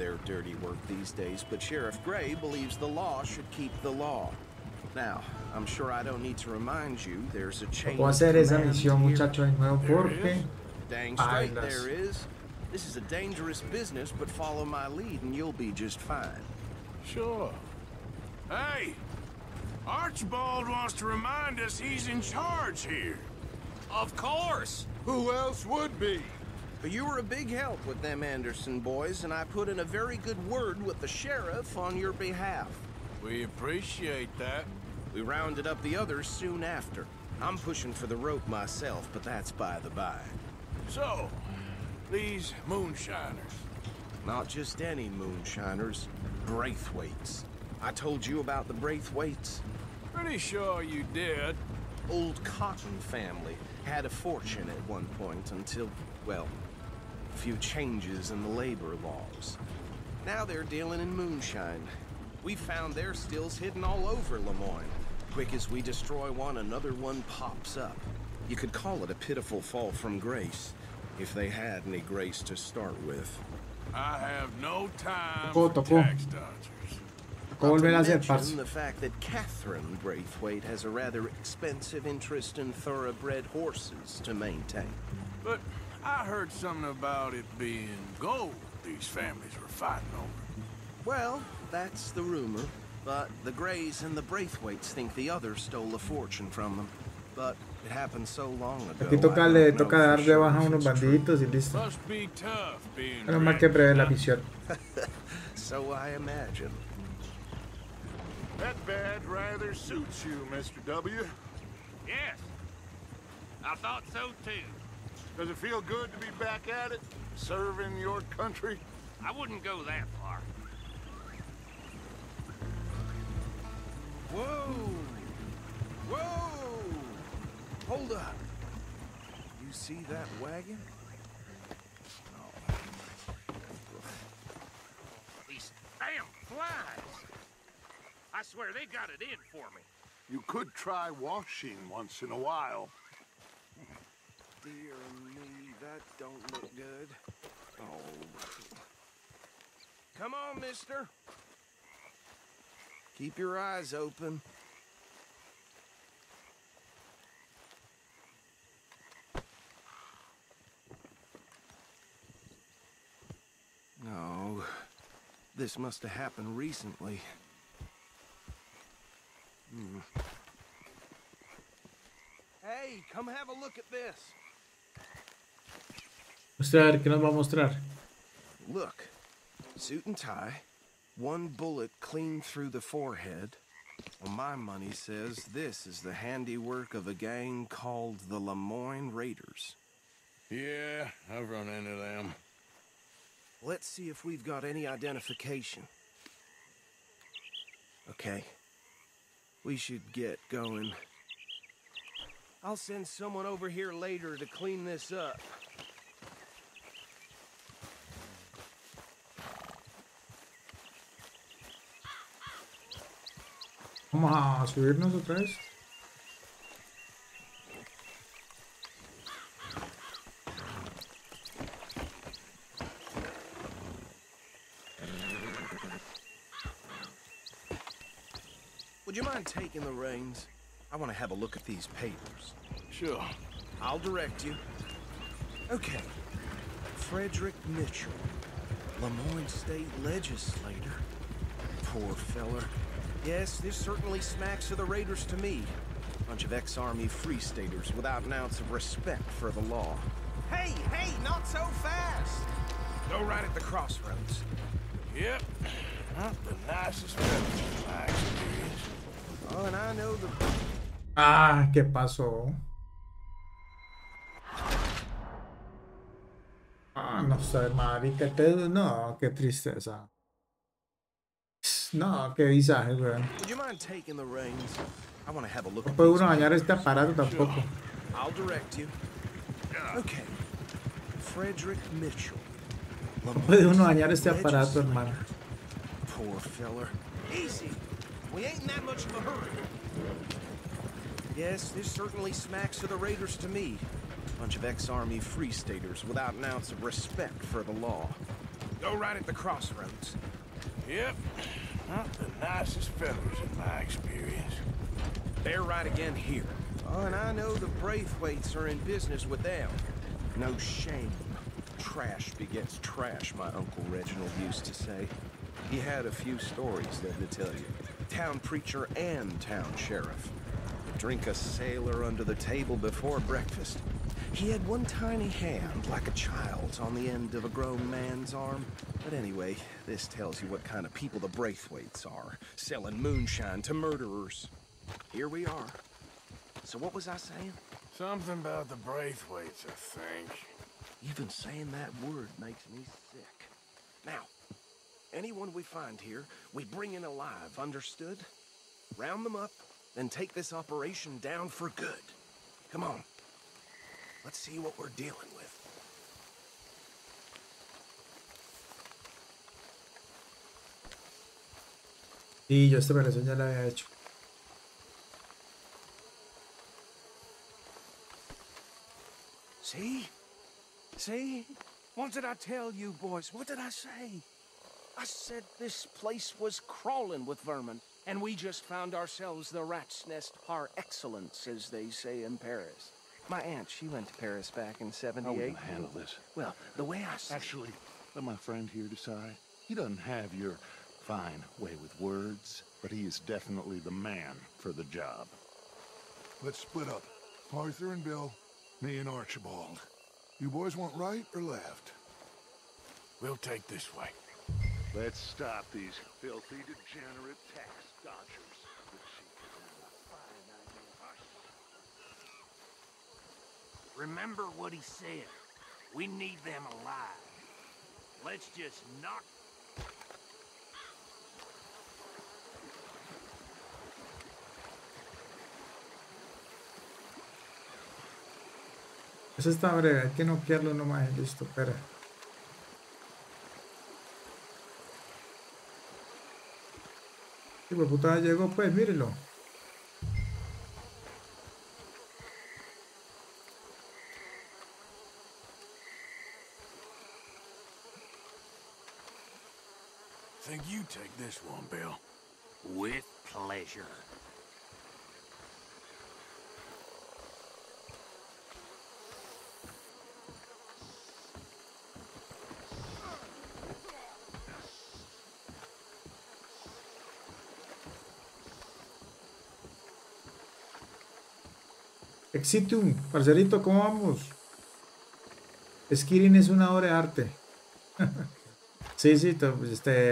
their dirty work these days, but Sheriff Gray believes the law should keep the law. Now, I'm sure I don't need to remind you there's a chain of command here. Dang straight there is. This is a dangerous business, but follow my lead and you'll be just fine. Sure. Hey! Archibald wants to remind us he's in charge here. Of course! Who else would be? But you were a big help with them Anderson boys, and I put in a very good word with the sheriff on your behalf. We appreciate that. We rounded up the others soon after. I'm pushing for the rope myself, but that's by the by. So, these moonshiners. Not just any moonshiners, Braithwaites. I told you about the Braithwaites. Pretty sure you did. Old Cotton family had a fortune at one point until, well, a few changes in the labor laws. Now they're dealing in moonshine. We found their stills hidden all over Lemoyne. Quick as we destroy one, another one pops up. You could call it a pitiful fall from grace, if they had any grace to start with. I have no time for tax dodgers. Not to mention the fact that Catherine Braithwaite has a rather expensive interest in thoroughbred horses to maintain. But I heard something about it being gold these families were fighting over. Well, that's the rumor, but the Greys and the Braithwaites think the others stole a fortune from them. But it happened so long ago. Aquí toca dar de baja a unos bandiditos y listo. Menos mal que prevé la misión. So I imagine. That badge rather suits you, Mr. W. Yes. I thought so too. Does it feel good to be back at it, serving your country? I wouldn't go that far. Whoa! Whoa! Hold up. You see that wagon? Oh. These damn flies! I swear they got it in for me. You could try washing once in a while. Dear me, that don't look good. Oh. Come on, mister. Keep your eyes open. No, this must have happened recently. Hey, come have a look at this. ¿Qué nos va a mostrar? Look, suit and tie, one bullet clean through the forehead. Well, my money says this is the handiwork of a gang called the Lemoyne Raiders. Yeah, I've run into them. Let's see if we've got any identification. Okay, we should get going. I'll send someone over here later to clean this up. Vamos a subirnos otra vez. Would you mind taking the reins? I want to have a look at these papers. Sure. I'll direct you. Okay. Frederick Mitchell, Lemoyne State Legislator. Poor feller. Yes, this certainly smacks of the Raiders to me. Bunch of ex-army free staters without an ounce of respect for the law. Hey, hey, not so fast! Go right at the crossroads. Yep. Not the nicest of my experience. Oh, and I know the... Ah, ¿qué pasó? Ah, no sé, marica, no, qué tristeza. No, qué visaje, weón. No puede uno dañar este aparato tampoco. No puede uno dañar este aparato, hermano. Yes, this certainly smacks of the Raiders to me. Bunch of ex-army free staters without an ounce of respect for the law. Go right at the crossroads. Yep. Not the nicest fellows in my experience. They're right again here. Oh, and I know the Braithwaites are in business with them. No shame. Trash begets trash, my Uncle Reginald used to say. He had a few stories, let me tell you. Town preacher and town sheriff. Drink a sailor under the table before breakfast. He had one tiny hand, like a child's, on the end of a grown man's arm. But anyway, this tells you what kind of people the Braithwaites are. Selling moonshine to murderers. Here we are. So what was I saying? Something about the Braithwaites, I think. Even saying that word makes me sick. Now, anyone we find here, we bring in alive, understood? Round them up, then take this operation down for good. Come on. Let's see what we're dealing with. Sí, yo esta operación ya la había hecho. See? See? What did I tell you, boys? What did I say? I said this place was crawling with vermin, and we just found ourselves the rat's nest par excellence, as they say in Paris. My aunt, she went to Paris back in '78. How will I handle this? Well, the way I see... Actually, let my friend here decide. He doesn't have your fine way with words, but he is definitely the man for the job. Let's split up. Arthur and Bill, me and Archibald. You boys want right or left? We'll take this way. Let's stop these filthy, degenerate tax dodgers. Remember what he said. We need them alive. Let's just knock. Eso está breve, hay que noquearlo nomás, listo, espera. Y por puta llegó, pues, mírenlo. You take this one, Bill. With pleasure. Exitum, parcerito, ¿cómo vamos? Skirin es una obra de arte. Sí,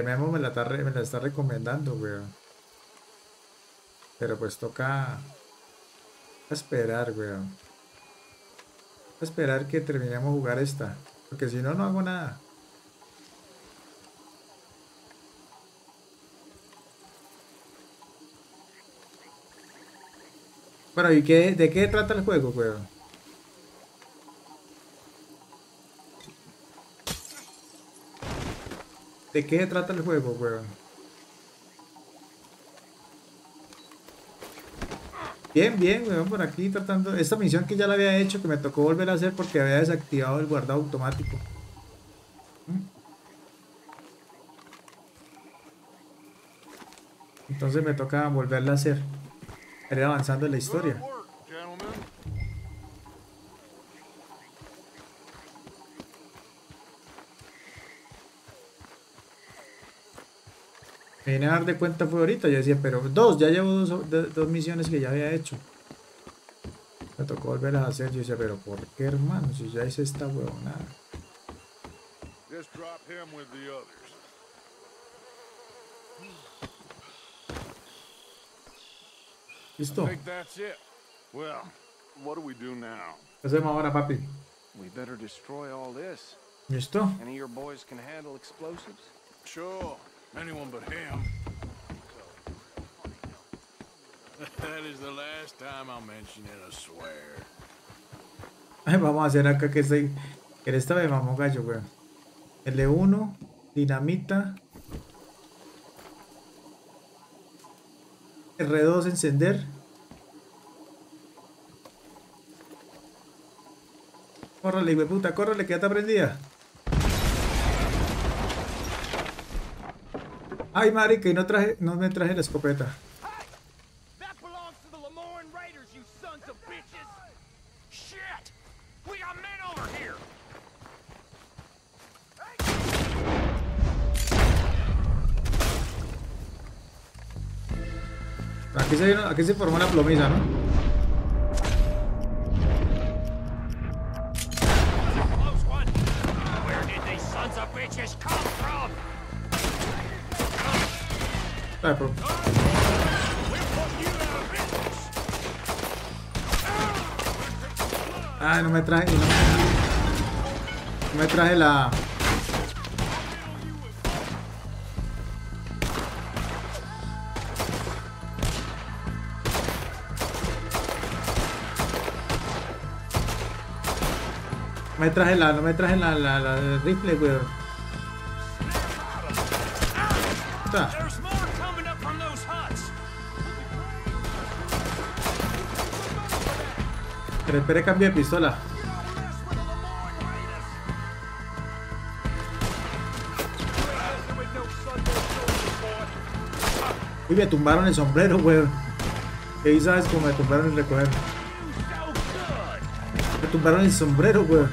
Memo me la está recomendando, weón. Pero pues toca esperar, weón. Esperar que terminemos de jugar esta. Porque si no, no hago nada. Bueno, ¿y qué, de qué trata el juego, weón? ¿De qué trata el juego, weón? Bien, weón, por aquí tratando... Esta misión que ya la había hecho, que me tocó volver a hacer porque había desactivado el guardado automático. Entonces me toca volverla a hacer. Para ir avanzando en la historia. Me vine a dar de cuenta fue ahorita, yo decía, pero ya llevo dos misiones que ya había hecho. Me tocó volverlas a hacer, yo decía, pero ¿por qué, hermano? Si ya hice esta huevonada. Listo. ¿Qué hacemos ahora, papi? ¿Listo? Anyone but him. That is the last time I'll mention it, I swear. Ay, vamos a hacer acá que se... Que esta vez vamos gallo, weón. L1, dinamita. R2, encender. Córrele, weón, puta, córrele, que ya está prendida. Ay, marica, y no me traje la escopeta. Aquí se formó la plomiza, ¿no? Dale, bro. Ay, no me traje la... No me traje la rifle, weón. Pero espere, cambio de pistola. Uy, me tumbaron el sombrero, weón. Que ahí sabes cómo me tumbaron el recoger. Me tumbaron el sombrero, weón.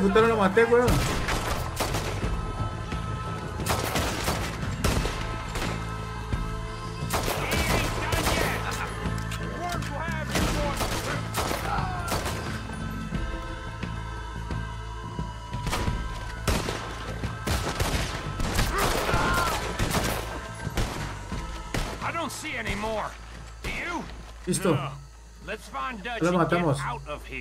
Puta, no lo maté, weón. Listo. Lo matamos.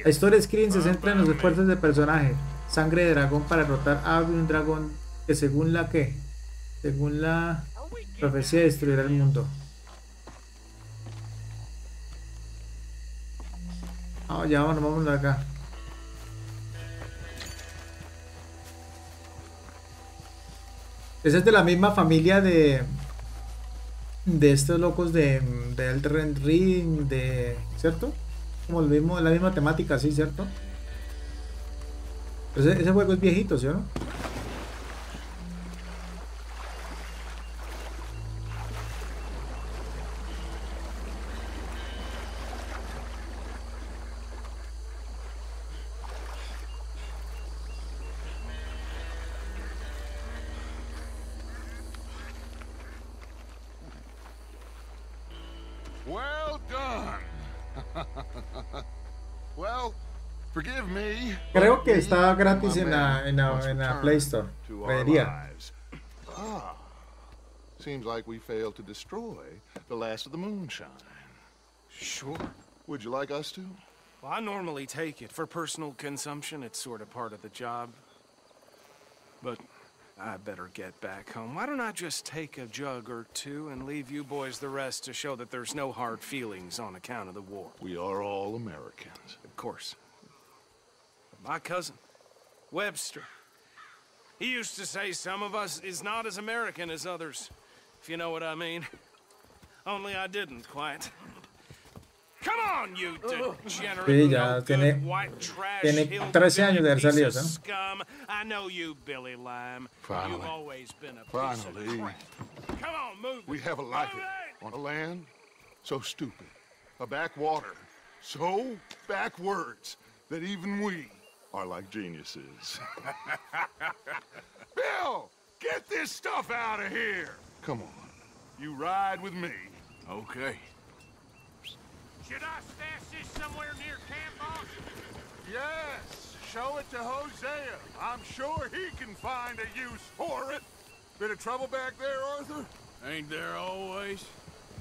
La historia Screen se centra en los esfuerzos del personaje. Sangre de dragón para derrotar a un dragón que según la profecía destruirá el mundo. Ah, ya vamos de acá. Ese es de la misma familia de estos locos de Elden Ring, de, ¿cierto? Como el mismo, la misma temática, sí, ¿cierto? Ese juego es viejito, ¿sí o no? Well done. Well, forgive me. Creo que está gratis en la Play Store. Creería. Ah, seems like we failed to destroy the last of the moonshine. Sure. Would you like us to? Well, I normally take it for personal consumption. It's sort of part of the job. But I better get back home. Why don't I just take a jug or two and leave you boys the rest to show that there's no hard feelings on account of the war? We are all Americans. Of course. My cousin, Webster, he used to say some of us is not as American as others, if you know what I mean. Only I didn't quite. Come on, you degenerate, no good, white trash, hillbilly, piece of scum. I know you, Billy Lime. You've always been a piece of crap. Come on, move it. We have a life on a land so stupid, a backwater, so backwards, that even we are like geniuses. Bill, get this stuff out of here. Come on. You ride with me. Okay. Should I stash this somewhere near camp, boss? show it to Hosea. I'm sure he can find a use for it. Bit of trouble back there, Arthur? Ain't there always?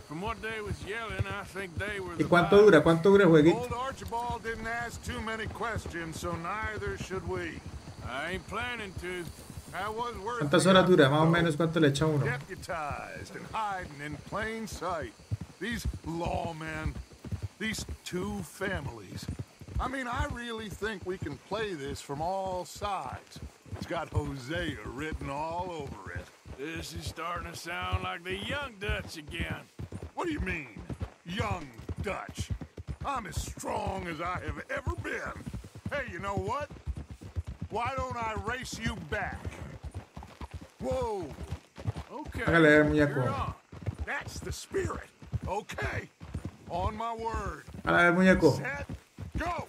From what they was yelling, I think they were the ¿Cuánto dura, jueguito? Old Archibald didn't ask too many questions, so neither should we. I ain't planning to. ¿Cuántas horas dura? Más o menos, ¿cuánto le echa uno? Deputized and hiding in plain sight. These lawmen, these two families. I mean, I really think we can play this from all sides. It's got Hosea written all over it. This is starting to sound like the Young Dutch again. What do you mean, Young Dutch? I'm as strong as I have ever been. Hey, you know what? Why don't I race you back? Whoa. Okay. You're on. That's the spirit. Okay. On my word. Set. Go.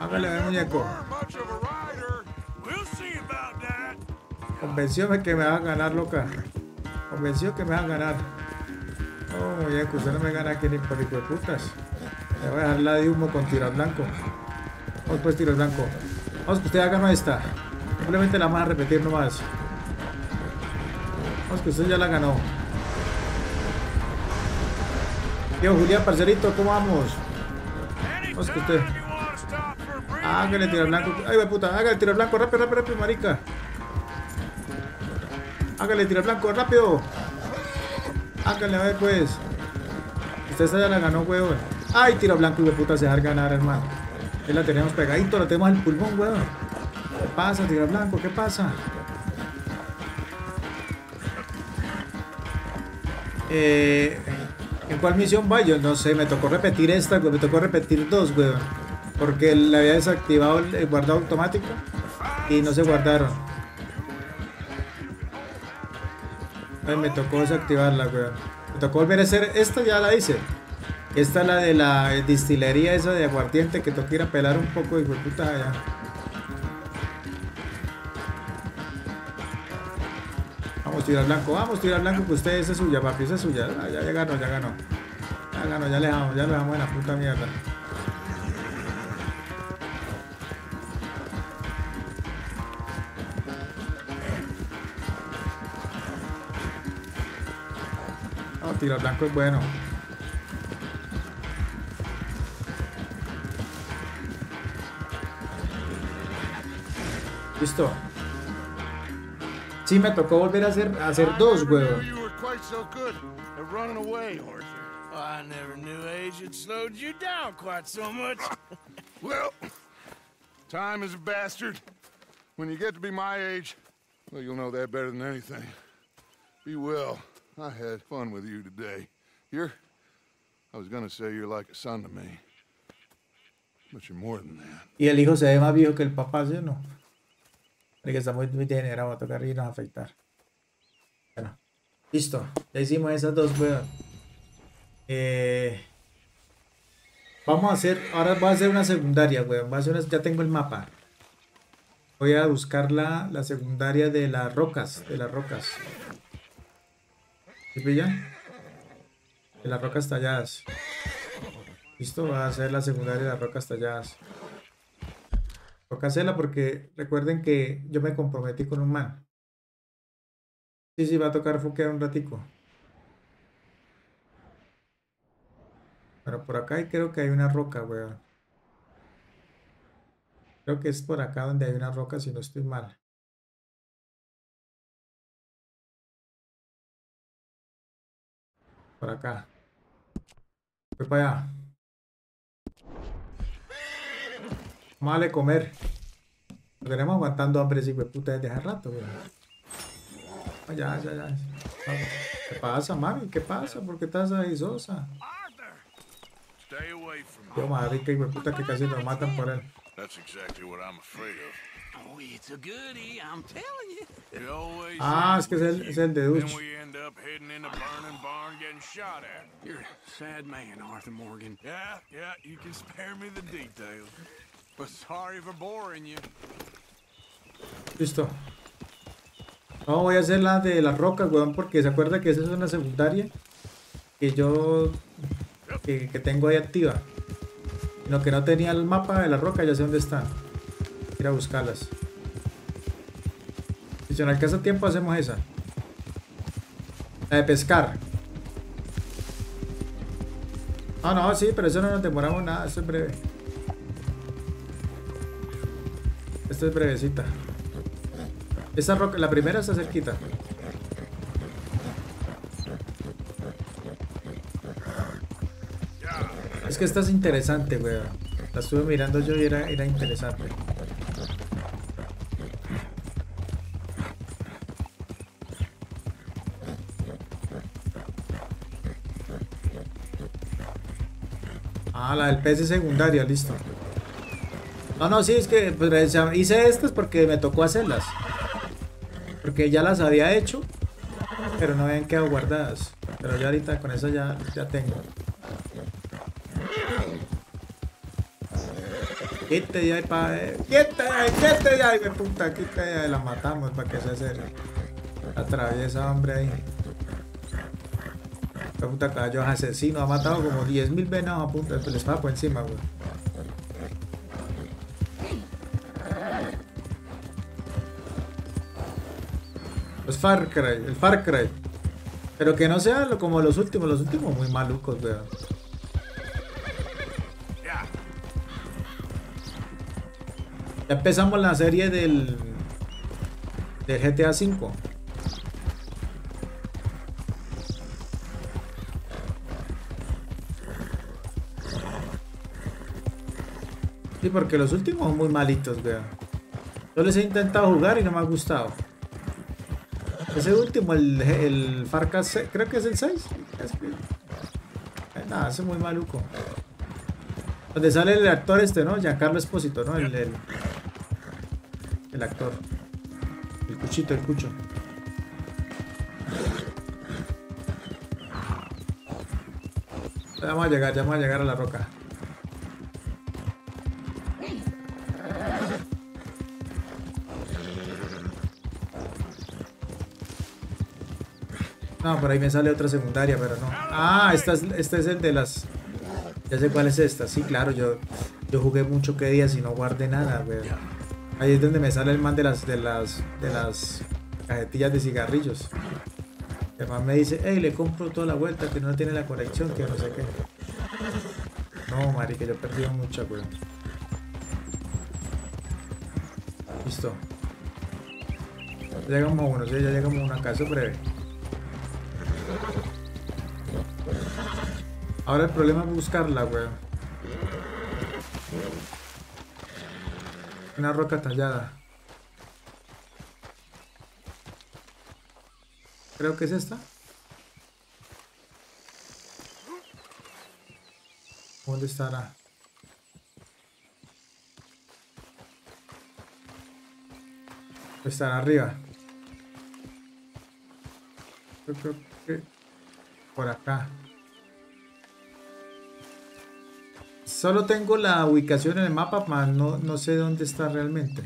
Much of a rider. We'll see about that. Convencióme que me va a ganar, loca. Convenció que me va a ganar. Oh, muñeco, usted no me gana aquí ni por hijo de putas. Le voy a dejar la de humo con tiro blanco. Vamos pues, tiro blanco. Vamos que usted ya ganó esta. Simplemente la vamos a repetir nomás. Vamos que usted ya la ganó. Yo, Julián, parcerito, ¿cómo vamos? Vamos que usted. Hágale tiro blanco. Ay, güey, puta, hágale tiro blanco, rápido, marica. Hágale tiro blanco, rápido. Hágale, a ver, pues. Usted esta ya la ganó, weón. Ay, tiro blanco, güey, puta, se dejar ganar, hermano. Ahí la tenemos pegadito, la tenemos al pulmón, weón. ¿Qué pasa, tiro blanco? ¿Qué pasa? ¿En cuál misión va? Yo no sé, me tocó repetir esta, weón. Me tocó repetir dos, weón. Porque le había desactivado el guardado automático y no se guardaron. Ay, me tocó desactivarla, weón. Me tocó volver a hacer esta, ya la hice. Esta es la de la destilería esa de aguardiente que tengo que ir a pelar un poco de puta allá. Vamos, tirar blanco, que usted esa es suya, papi, esa es suya. Ah, ya ganó, ya ganó. Ya ganó, ya le dejamos en la puta mierda. No, tiro blanco es bueno. Listo. Sí, me tocó volver a hacer dos, huevos. Well, time is a bastard. When you get to be my age, well, you'll know that better than anything. Be well. I had fun with you today. I was gonna say you're like a son to me, but you're more than that. Y el hijo se ve más viejo que el papá, ¿sí o no? Que está muy degenerado, va a tocar irnos a afectar. Bueno, listo, ya hicimos esas dos, weón. Vamos a hacer, ahora voy a hacer una secundaria, weón. Ya tengo el mapa. Voy a buscar la secundaria de las rocas, ¿Sí pillan? De las rocas talladas. Listo, va a hacer la secundaria de las rocas talladas. Toca hacerla porque recuerden que yo me comprometí con un man. Sí, va a tocar foquear un ratico. Pero por acá creo que hay una roca, weón. Creo que es por acá donde hay una roca, si no estoy mal. Por acá. Voy para allá. Vale, comer. Nos tenemos aguantando hambre, si fue puta, desde hace rato, güey. Ya. ¿Qué pasa, mami? ¿Qué pasa? ¿Por qué estás ahí, sosa? Yo, madre, que hijo de puta, que casi nos matan por él. Ah, es que es el de Dutch. Listo. No, voy a hacer la de las rocas, weón, porque se acuerda que esa es una secundaria que yo tengo ahí activa. Sino que no tenía el mapa de la roca, ya sé dónde están. Ir a buscarlas. Si se nos alcanza tiempo, hacemos esa. La de pescar. Ah, no, sí, pero eso no nos demoramos nada. Esto es breve. Esta es brevecita. Esa roca, la primera está cerquita. Es que esta es interesante, weón. La estuve mirando yo y era interesante. Ah, la del pez es secundaria, listo. No, no, sí, es que pues, hice estas porque me tocó hacerlas. Porque ya las había hecho, pero no habían quedado guardadas. Pero ya ahorita con eso ya tengo. Quita ya, quita ya, me puta, quita ya, la matamos para que se serio. Atraviesa, hombre, ahí. La puta caballo asesino, ha matado como 10.000 venados a punta, les estaba por encima, güey. Los Far Cry, el Far Cry. Pero que no sea como los últimos muy malucos, güey. Ya empezamos la serie del GTA V. Sí, porque los últimos son muy malitos, vean. Yo les he intentado jugar y no me ha gustado. Ese último, el Far Cry, creo que es el 6. Nada, ese es muy maluco. Donde sale el actor este, ¿no? Giancarlo Espósito, ¿no? El actor. El cuchito, el cucho. Ya vamos a llegar a la roca. No, por ahí me sale otra secundaria, pero no. Ah, este es el de las... Ya sé cuál es esta, sí, claro, yo jugué mucho que días y no guardé nada, weón. Ahí es donde me sale el man de las cajetillas de cigarrillos. El man me dice, hey, le compro toda la vuelta, que no tiene la colección, que no sé qué. No, marica, yo he perdido mucha, weón. Listo. Ya llegamos a uno, ya llegamos a una casa breve. Ahora el problema es buscarla, weón. Una roca tallada. Creo que es esta. ¿Dónde estará? Estará arriba. Yo creo que por acá. Solo tengo la ubicación en el mapa, más no sé dónde está realmente.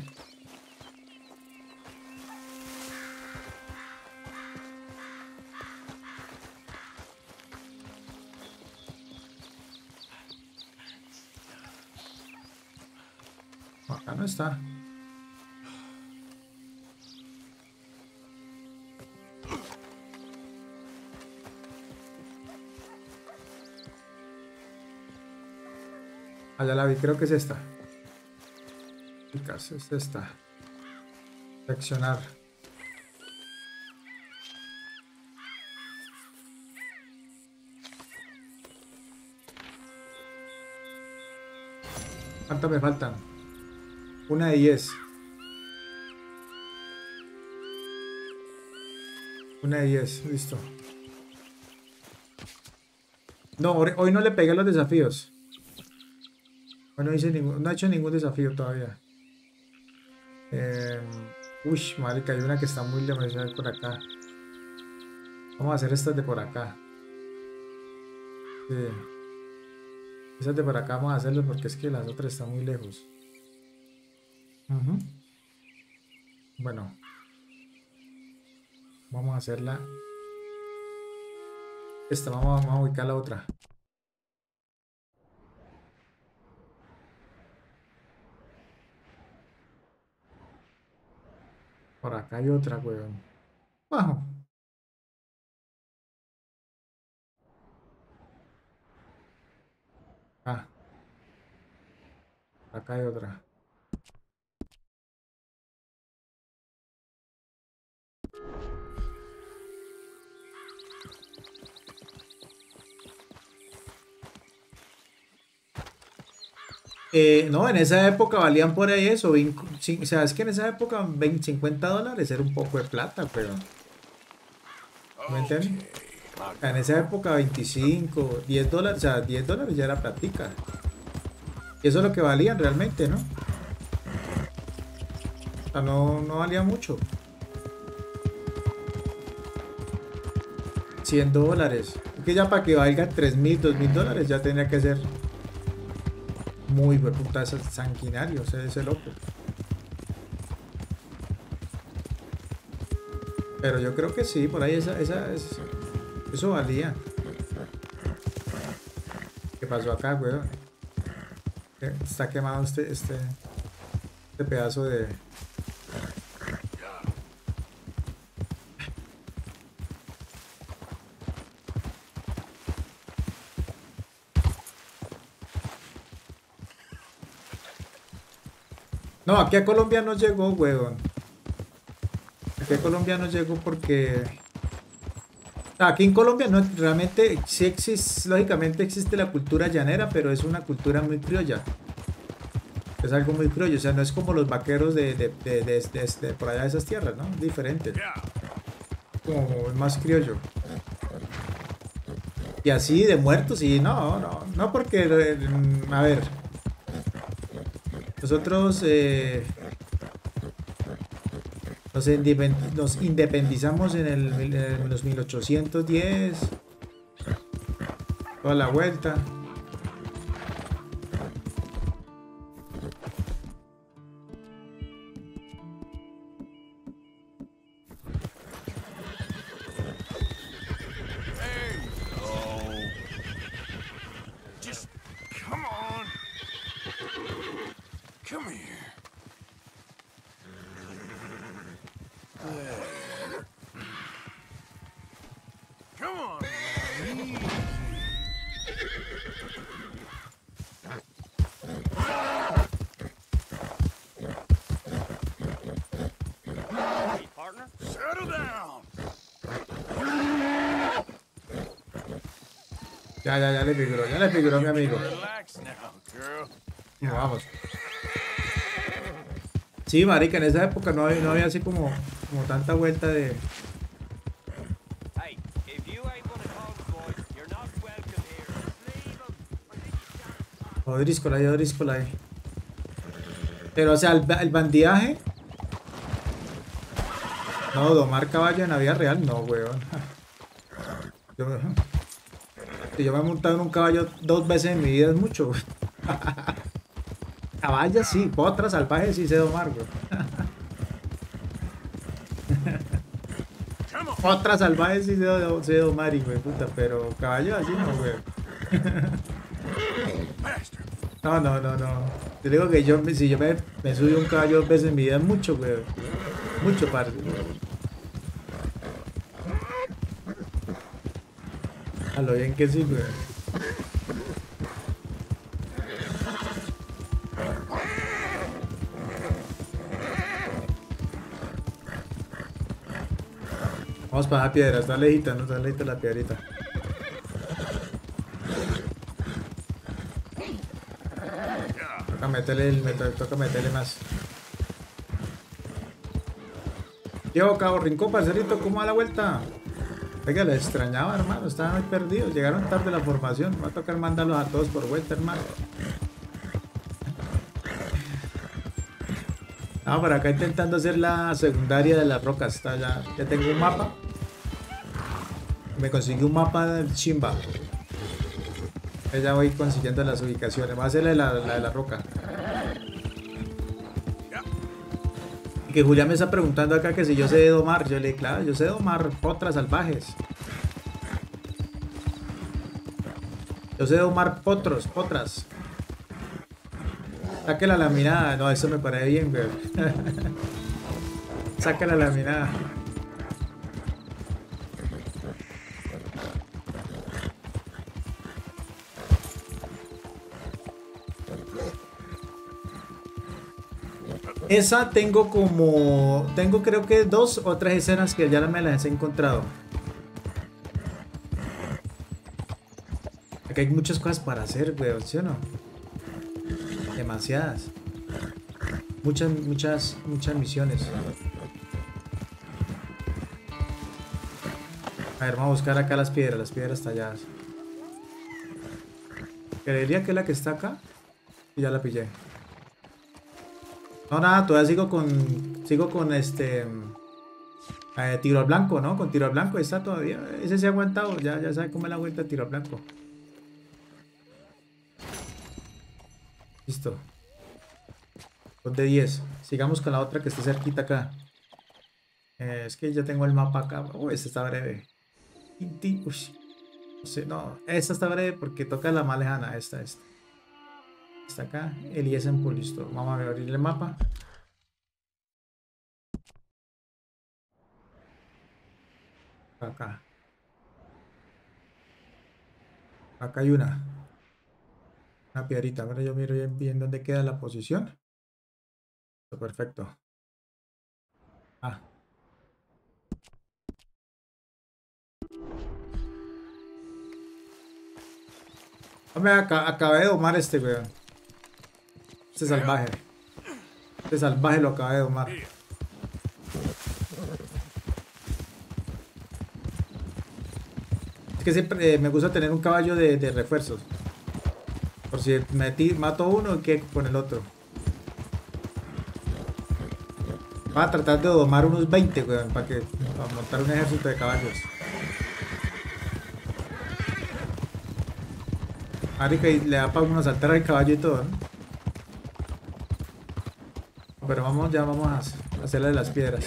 Acá no está. Allá la vi, creo que es esta. Chicas, es esta. Seleccionar. ¿Cuántas me faltan? Una de 10. Una de 10, listo. No, hoy no le pegué los desafíos. Bueno, no he hecho ningún desafío todavía. Uy, marica, hay una que está muy lejos por acá. Vamos a hacer estas de por acá. Sí. Estas de por acá vamos a hacerlas porque es que las otras están muy lejos. Bueno. Vamos a hacerla. Esta, vamos a ubicar la otra. Por acá hay otra, weón. Bajo. Ah. Acá hay otra. No, en esa época valían por ahí eso, o sea, es que en esa época 50 dólares era un poco de plata, pero... ¿me entiendes? En esa época 25, 10 dólares, o sea, 10 dólares ya era platica. Y eso es lo que valían realmente, ¿no? O sea, no valía mucho. 100 dólares. Es que ya para que valga 3.000, 2.000 dólares ya tenía que ser... muy puta, sanguinario, ese loco. Pero yo creo que sí, por ahí eso valía. ¿Qué pasó acá, weón? Está quemado este pedazo de... No, aquí a Colombia no llegó, huevón. Aquí a Colombia no llegó porque... Aquí en Colombia no, realmente sí existe, lógicamente existe la cultura llanera, pero es una cultura muy criolla. Es algo muy criollo, o sea, no es como los vaqueros de por allá de esas tierras, ¿no? Diferente. Como más criollo. Y así, de muertos, y no, porque... A ver... Nosotros nos independizamos en los 1810, toda la vuelta. Ya le figuró mi amigo. No, vamos. Sí, marica, en esa época no había así como tanta vuelta de... Odríscola ahí. Pero, o sea, el bandidaje... No, domar caballo en la vida real, no, weón. Yo me he montado en un caballo 2 veces en mi vida, es mucho. Caballas sí, potras salvajes sí sé domar, güey. Potras salvajes sí sé domar, güey, puta, pero caballos así no, güey. No. Te digo que si yo me subí un caballo 2 veces en mi vida es mucho, güey. Mucho, parce. A lo bien que sí, güey. Vamos para la piedra, está lejita, no está lejita la piedrita. Toca meterle más. Llevo Cabo Rincón, parcerito, ¿cómo va la vuelta? Oiga, lo extrañaba, hermano, estaban muy perdidos, llegaron tarde la formación, me va a tocar mandarlos a todos por vuelta, hermano. Ah, por acá intentando hacer la secundaria de las rocas, está ya tengo un mapa. Me conseguí un mapa del chimba. Ya voy consiguiendo las ubicaciones, voy a hacer la de la roca. Que Julián me está preguntando acá que si yo sé domar, yo le dije, claro, yo sé domar potras salvajes. Yo sé domar potras. Saque la laminada, no, eso me parece bien, güey. Sácala la mirada. Esa tengo como... Tengo creo que 2 o 3 escenas que ya me las he encontrado. Aquí hay muchas cosas para hacer, güey, ¿sí o no? Demasiadas. Muchas misiones. A ver, vamos a buscar acá las piedras talladas. Creería que es la que está acá. Y ya la pillé. No, nada, todavía sigo con este tiro al blanco, ¿no? Con tiro al blanco está todavía, ese se ha aguantado, ya sabe cómo es la vuelta de tiro al blanco. Listo. 2 de 10. Sigamos con la otra que está cerquita acá. Es que ya tengo el mapa acá. Oh, esta está breve. Uy, no sé, no, esta está breve porque toca la más lejana, esta. Está acá, el ISM, listo. Vamos a abrir el mapa. Acá. Acá hay una piedrita. Bueno, yo miro bien dónde queda la posición. Perfecto. Ah. Hombre, acabé de domar este weón. Este salvaje lo acabé de domar. Es que siempre me gusta tener un caballo de refuerzos. Por si mato uno, hay que poner el otro. Va a tratar de domar unos 20, weón, para montar un ejército de caballos. Marica, y le da para uno saltar al caballo y todo, ¿no? Pero vamos a hacerla de las piedras.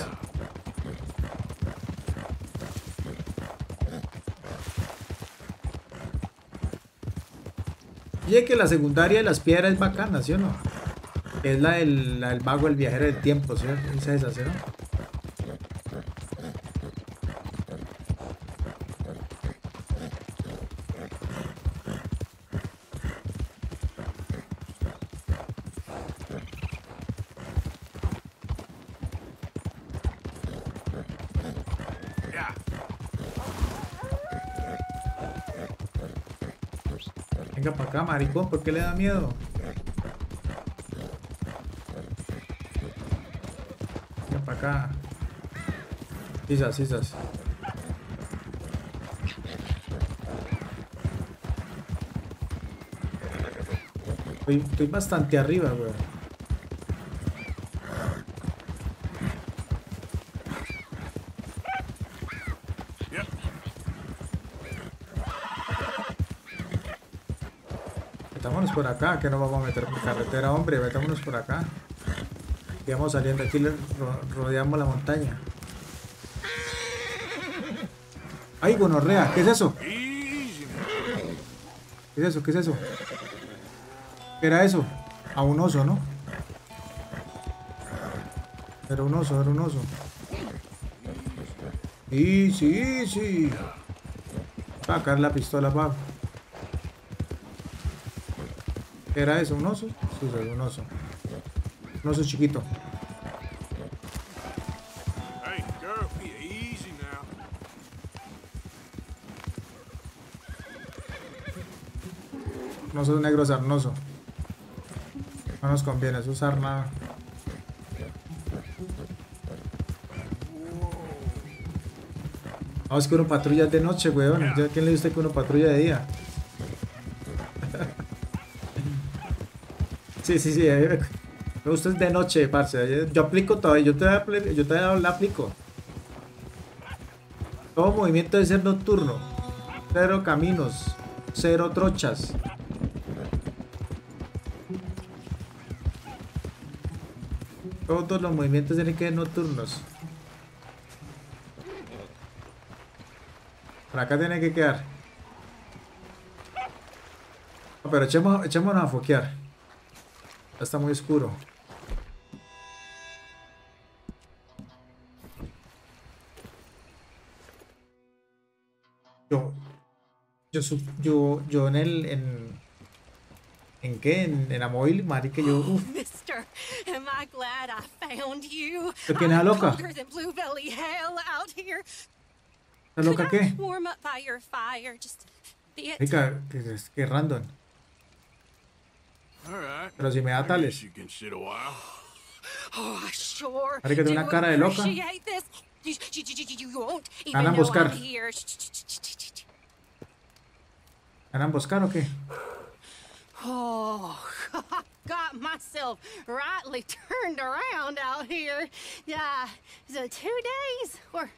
Y es que la secundaria de las piedras es bacana, ¿sí o no? Es la del vago, el viajero del tiempo, ¿sí? Esa es así, ¿no? Maricón, ¿por qué le da miedo? Venga para acá. Sisas. Estoy bastante arriba, güey. Por acá, que no vamos a meter por carretera, hombre, metámonos por acá. Y vamos saliendo aquí, rodeamos la montaña. ¡Ay, gonorrea! ¿Qué es eso? ¿Qué es eso? ¿Qué era eso? A un oso, ¿no? Era un oso. Y sí. Va a sacar la pistola, papá. ¿Era eso? ¿Un oso? Sí, un oso. Un oso chiquito. Un oso negro sarnoso. No nos conviene usar nada. No, es que uno patrulla de noche, weón. ¿A quién le dice que uno patrulla de día? Sí, me gusta de noche, parce. Yo aplico todavía, yo todavía la aplico. Todo movimiento debe ser nocturno. 0 caminos, 0 trochas. Todos los movimientos tienen que ser nocturnos. Por acá tiene que quedar. No, pero echémonos a foquear. Está muy oscuro. Yo en el... ¿En qué? En la móvil, marica, yo... Mister, am I glad I found you? ¿Qué nada loca? ¿Está loca qué? Marica, que random. Pero si me da tales. Marica, tiene una cara de loca. Van a buscar. ¿Van a buscar o qué? Oh, I got myself rightly turned around out here. Yeah, 2 days or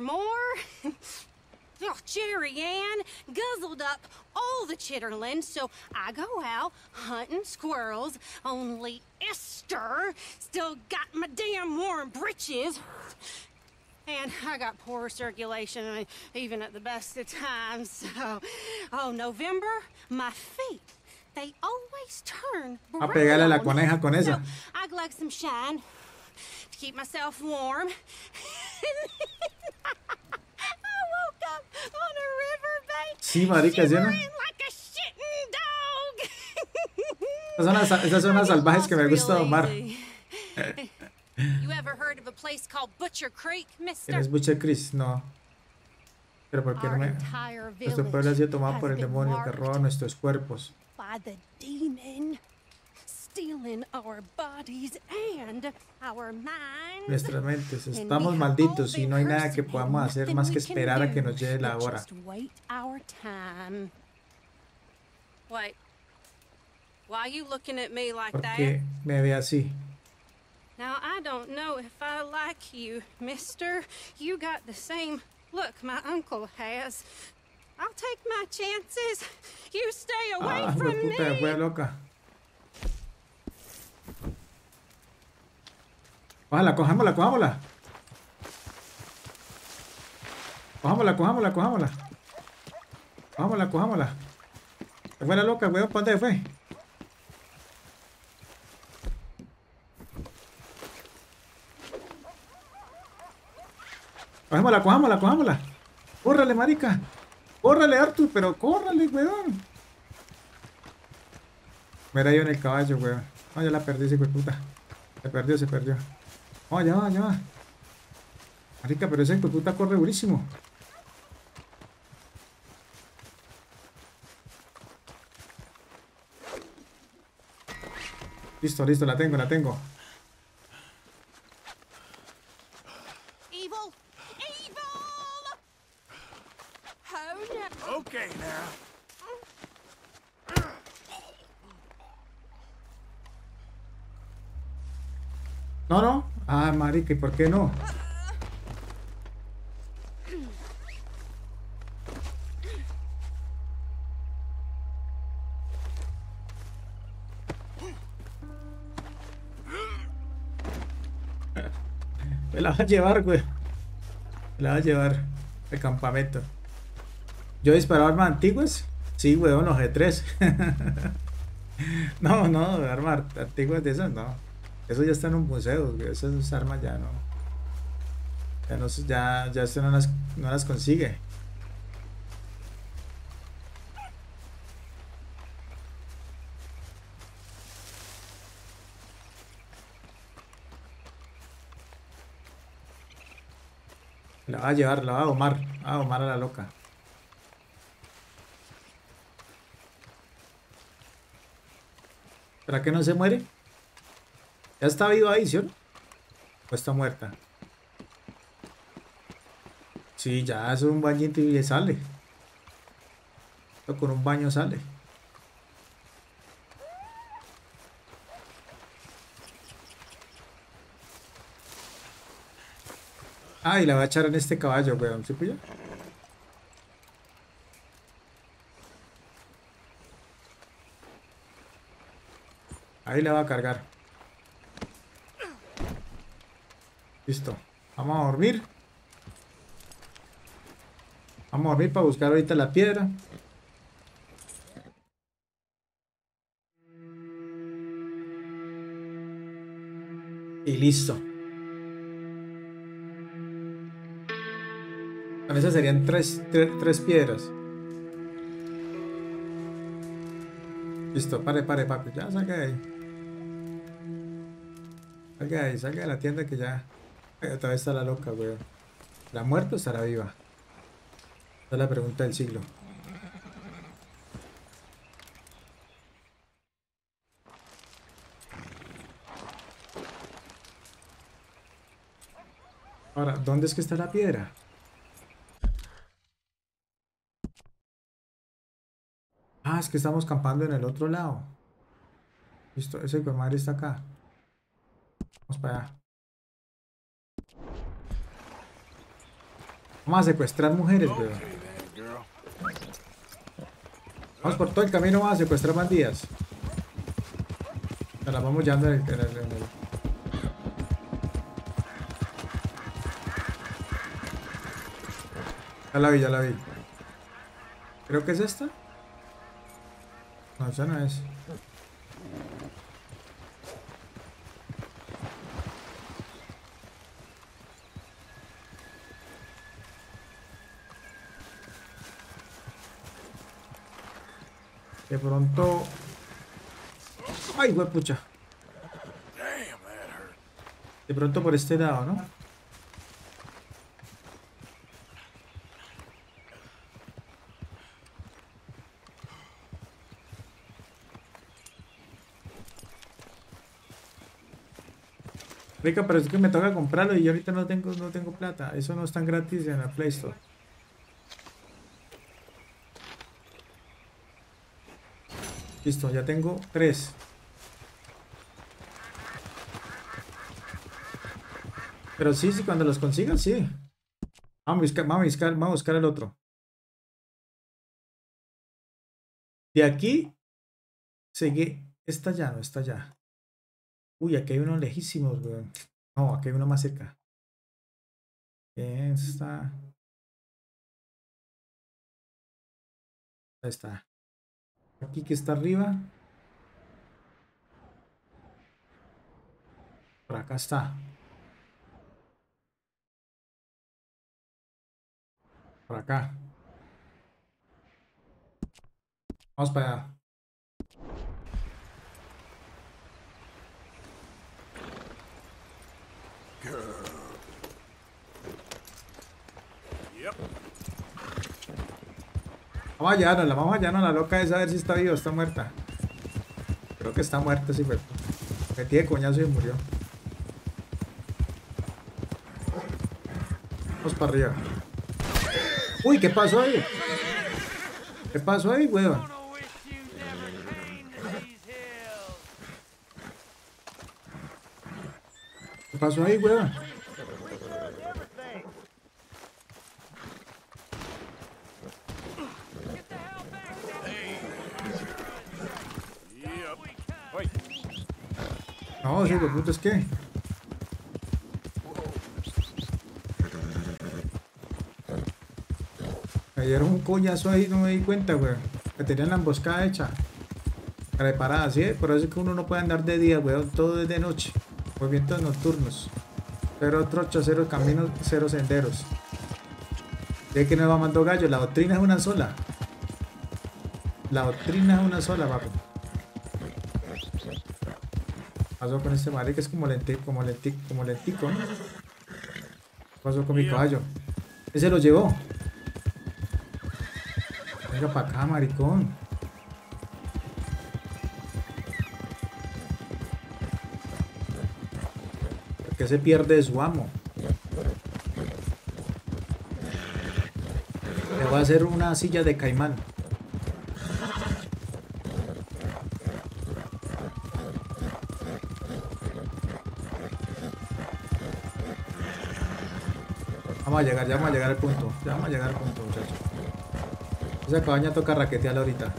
more. Oh, Jerry Ann guzzled up all the chitterlings, so I go out hunting squirrels. Only Esther still got my damn warm britches. And I got poor circulation even at the best of times. So, oh, November, my feet. They always turn brown. A pegarle a la coneja con esa. So I glug some shine to keep myself warm. I woke up on a riverbank. Sí, marica, llena. Esas son las salvajes que me gusta domar. You ever heard of a place called Butcher Creek, mister? ¿Eres Butcher Creek? No. Pero ¿por qué no me? Nuestro pueblo ha sido tomado por el demonio que roba nuestros cuerpos. By the demon stealing our bodies and our minds. Nuestras mentes, estamos malditos y no hay nada que podamos hacer más que esperar a que nos llegue la hora. Porque me ve así. Now I don't know if I like you, mister. You got the same look my uncle has. I'll take my chances. You stay away from me. Puta, fue loca. Ojalá, cojámosla. Se fue la loca, weón, ¿para dónde fue? Cojámosla. Córrale, marica. ¡Córrale, Arthur! ¡Pero córrale, weón! Mira yo en el caballo, weón. No, ya la perdí, ese puta. Se perdió. Oh, ya va. Marica, pero ese puta corre durísimo. Listo, la tengo. No. Ah, marica, ¿y por qué no? Me la va a llevar, güey. Al campamento. ¿Yo disparaba armas antiguas? Sí, güey, los G3. No, armas antiguas de esas no. Eso ya está en un museo, esas armas ya no. Ya usted no las consigue. La va a llevar, la va a domar. Va a domar a la loca. ¿Para qué no se muere? ¿Ya está viva ahí, sí o no? ¿O está muerta? Sí, ya hace un bañito y le sale. O con un baño sale. Ah, y la va a echar en este caballo, weón. ¿Sí, pues ya? Ahí la va a cargar. Listo, vamos a dormir. Para buscar ahorita la piedra. Y listo. Con esas serían tres piedras. Listo, pare, papi. Ya, salga de ahí. Salga de ahí, salga de la tienda que ya... Ay, otra vez está la loca, weón. ¿Estará muerta o estará viva? Esa es la pregunta del siglo. Ahora, ¿dónde es que está la piedra? Ah, es que estamos campando en el otro lado. Listo, ese comadre está acá. Vamos para allá. Vamos a secuestrar mujeres, weón. Vamos por todo el camino, vamos a secuestrar bandidas. Nos las vamos llevando en el... Ya la vi. Creo que es esta. No, esa no es. De pronto... ¡Ay, huepucha! De pronto por este lado, ¿no? Rica, pero es que me toca comprarlo y yo ahorita no tengo plata. Eso no es tan gratis en la Play Store. Listo, ya tengo 3. Pero sí, cuando los consigan, sí. Vamos a buscar el otro. De aquí, sigue. Está ya, no está ya. Uy, aquí hay uno lejísimos, weón. No, aquí hay uno más cerca. Bien, está. Ahí está. Aquí que está arriba. Por acá está. Por acá. Vamos para allá. Vamos a hallarnos a la loca esa, a ver si está viva o está muerta. Creo que está muerta, sí, pero metí de coñazo y murió. Vamos para arriba. Uy, ¿qué pasó ahí? ¿Qué pasó ahí, weón? ¿Qué pasó ahí, weón? No, sí, lo puto es que... Me dieron un coñazo ahí, no me di cuenta, weón. Me tenían la emboscada hecha. Preparada, ¿sí? Por eso es que uno no puede andar de día, weón. Todo es de noche. Movimientos nocturnos. Cero trochas, cero caminos, cero senderos. ¿De qué nos va mandando gallo? La doctrina es una sola. La doctrina es una sola, papi. Pasó con este marica, es como lentico, ¿no? Pasó con mi caballo. Ese lo llevó. Venga para acá, maricón. Porque se pierde de su amo. Le voy a hacer una silla de caimán. Ya vamos a llegar al punto, muchachos. Esa cabaña toca raquetearla ahorita.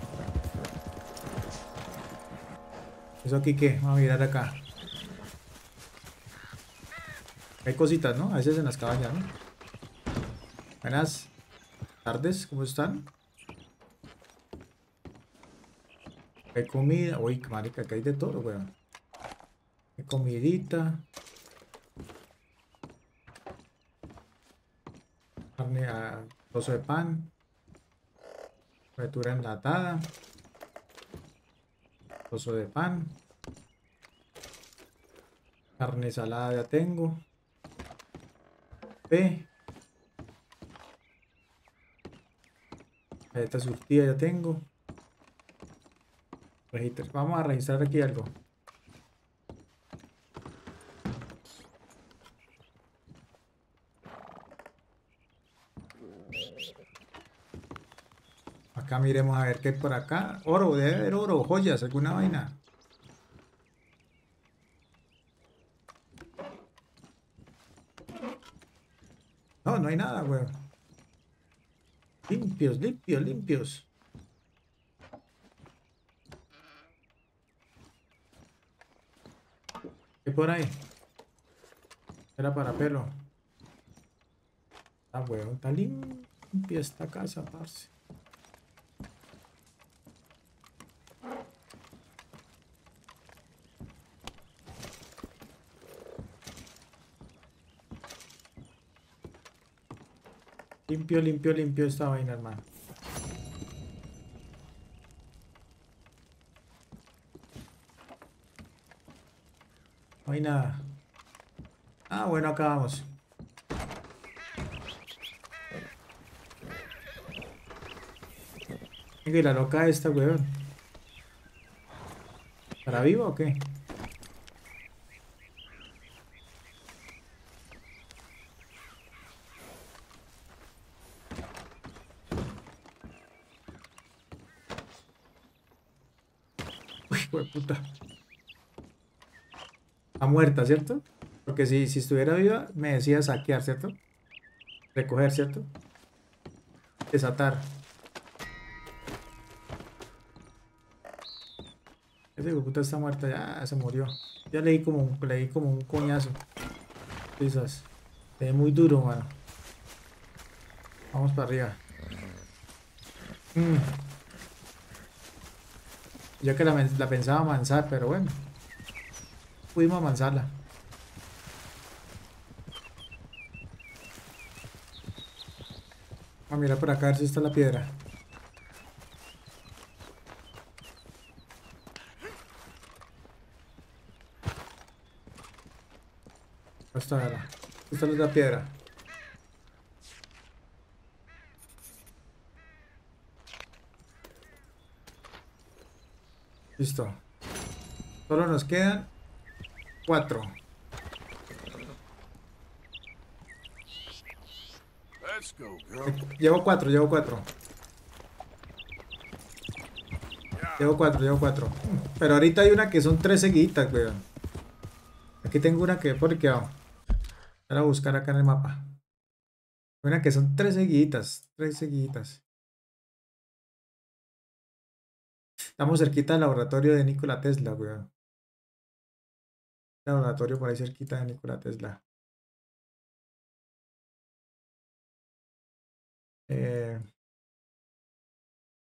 ¿Eso aquí qué? Vamos a mirar acá. Hay cositas, ¿no? A veces en las cabañas, ¿no? Buenas tardes, ¿cómo están? Hay comida. Uy, marica, que hay de todo, weón. Hay comidita. carne, a trozo de pan, fritura enlatada, trozo de pan, carne salada ya tengo, P, esta surtida ya tengo. Vamos a registrar aquí algo. Acá miremos a ver qué hay por acá. Oro, debe haber oro, joyas, alguna vaina. No, no hay nada, weón. Limpios, limpios, limpios. ¿Qué por ahí? Era para pelo. Ah, huevón, está limpia esta casa, parce. Limpio, limpio, limpio esta vaina, hermano. No hay nada. Ah, bueno, acá vamos. Venga, y la loca esta, weón. ¿Para viva o qué? Uy, güey, puta. Muerta, ¿cierto? Porque si estuviera viva me decía saquear, ¿cierto? Recoger, ¿cierto? Desatar. Ese puta está muerta, ya se murió. Ya le di como un coñazo. Quizás. Se ve muy duro, mano. Vamos para arriba. Ya que la pensaba avanzar, pero bueno. Pudimos avanzarla. Vamos a mirar por acá a ver si está la piedra. Esta es la piedra. Listo. Solo nos quedan 4. Llevo cuatro. Pero ahorita hay una que son 3 seguiditas, weón. Aquí tengo una que porque vamos. Voy a buscar acá en el mapa. Una que son 3 seguiditas. 3 seguiditas. Estamos cerquita del laboratorio de Nikola Tesla, weón. Laboratorio por ahí cerquita de Nikola Tesla.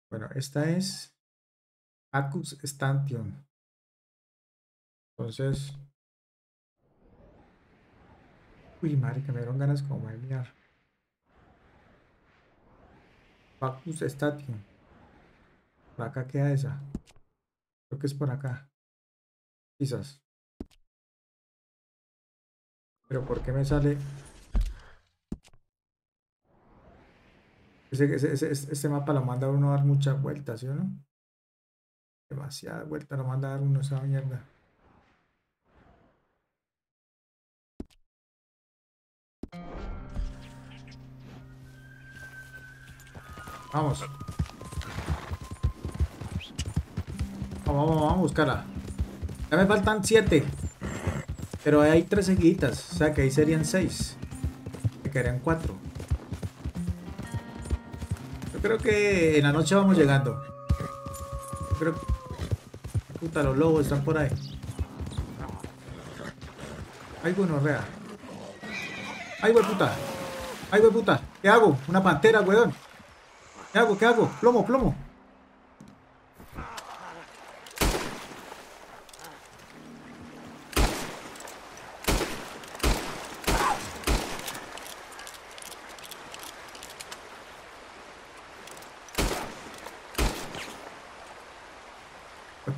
Bueno, esta es Acus Stantion. Entonces, uy, madre, que me dieron ganas como de mirar. Acus Stantion. Por acá queda esa. Creo que es por acá. Quizás. Pero ¿por qué me sale? Este mapa lo manda a uno a dar muchas vueltas, ¿sí o no? Demasiada vuelta lo manda a dar uno a esa mierda. Vamos. Vamos a buscarla. Ya me faltan 7. Pero hay 3 seguiditas, o sea que ahí serían 6. Me quedarían 4. Yo creo que en la noche vamos llegando. Yo creo que... Puta, los lobos están por ahí. Ay, gonorrea. Ay, hueputa. Ay, hueputa. ¿Qué hago? Una pantera, weón. ¿Qué hago? ¿Qué hago? Plomo, plomo.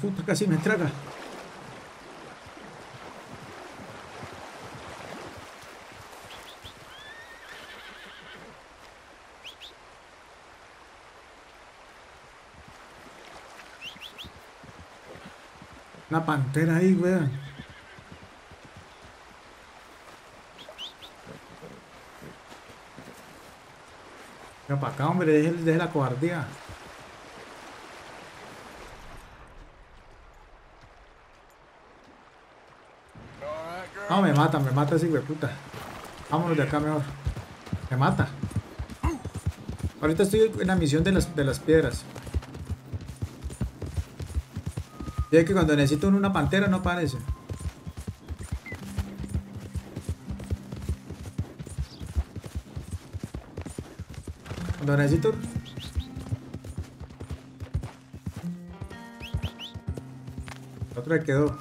Puta, casi me traga. Una pantera ahí, weón. Venga para acá, hombre, deje la cobardía. No, me mata ese hueputa. Vámonos de acá mejor. Me mata. Ahorita estoy en la misión de las piedras. Y es que cuando necesito una pantera no aparece. Cuando necesito... La otra quedó.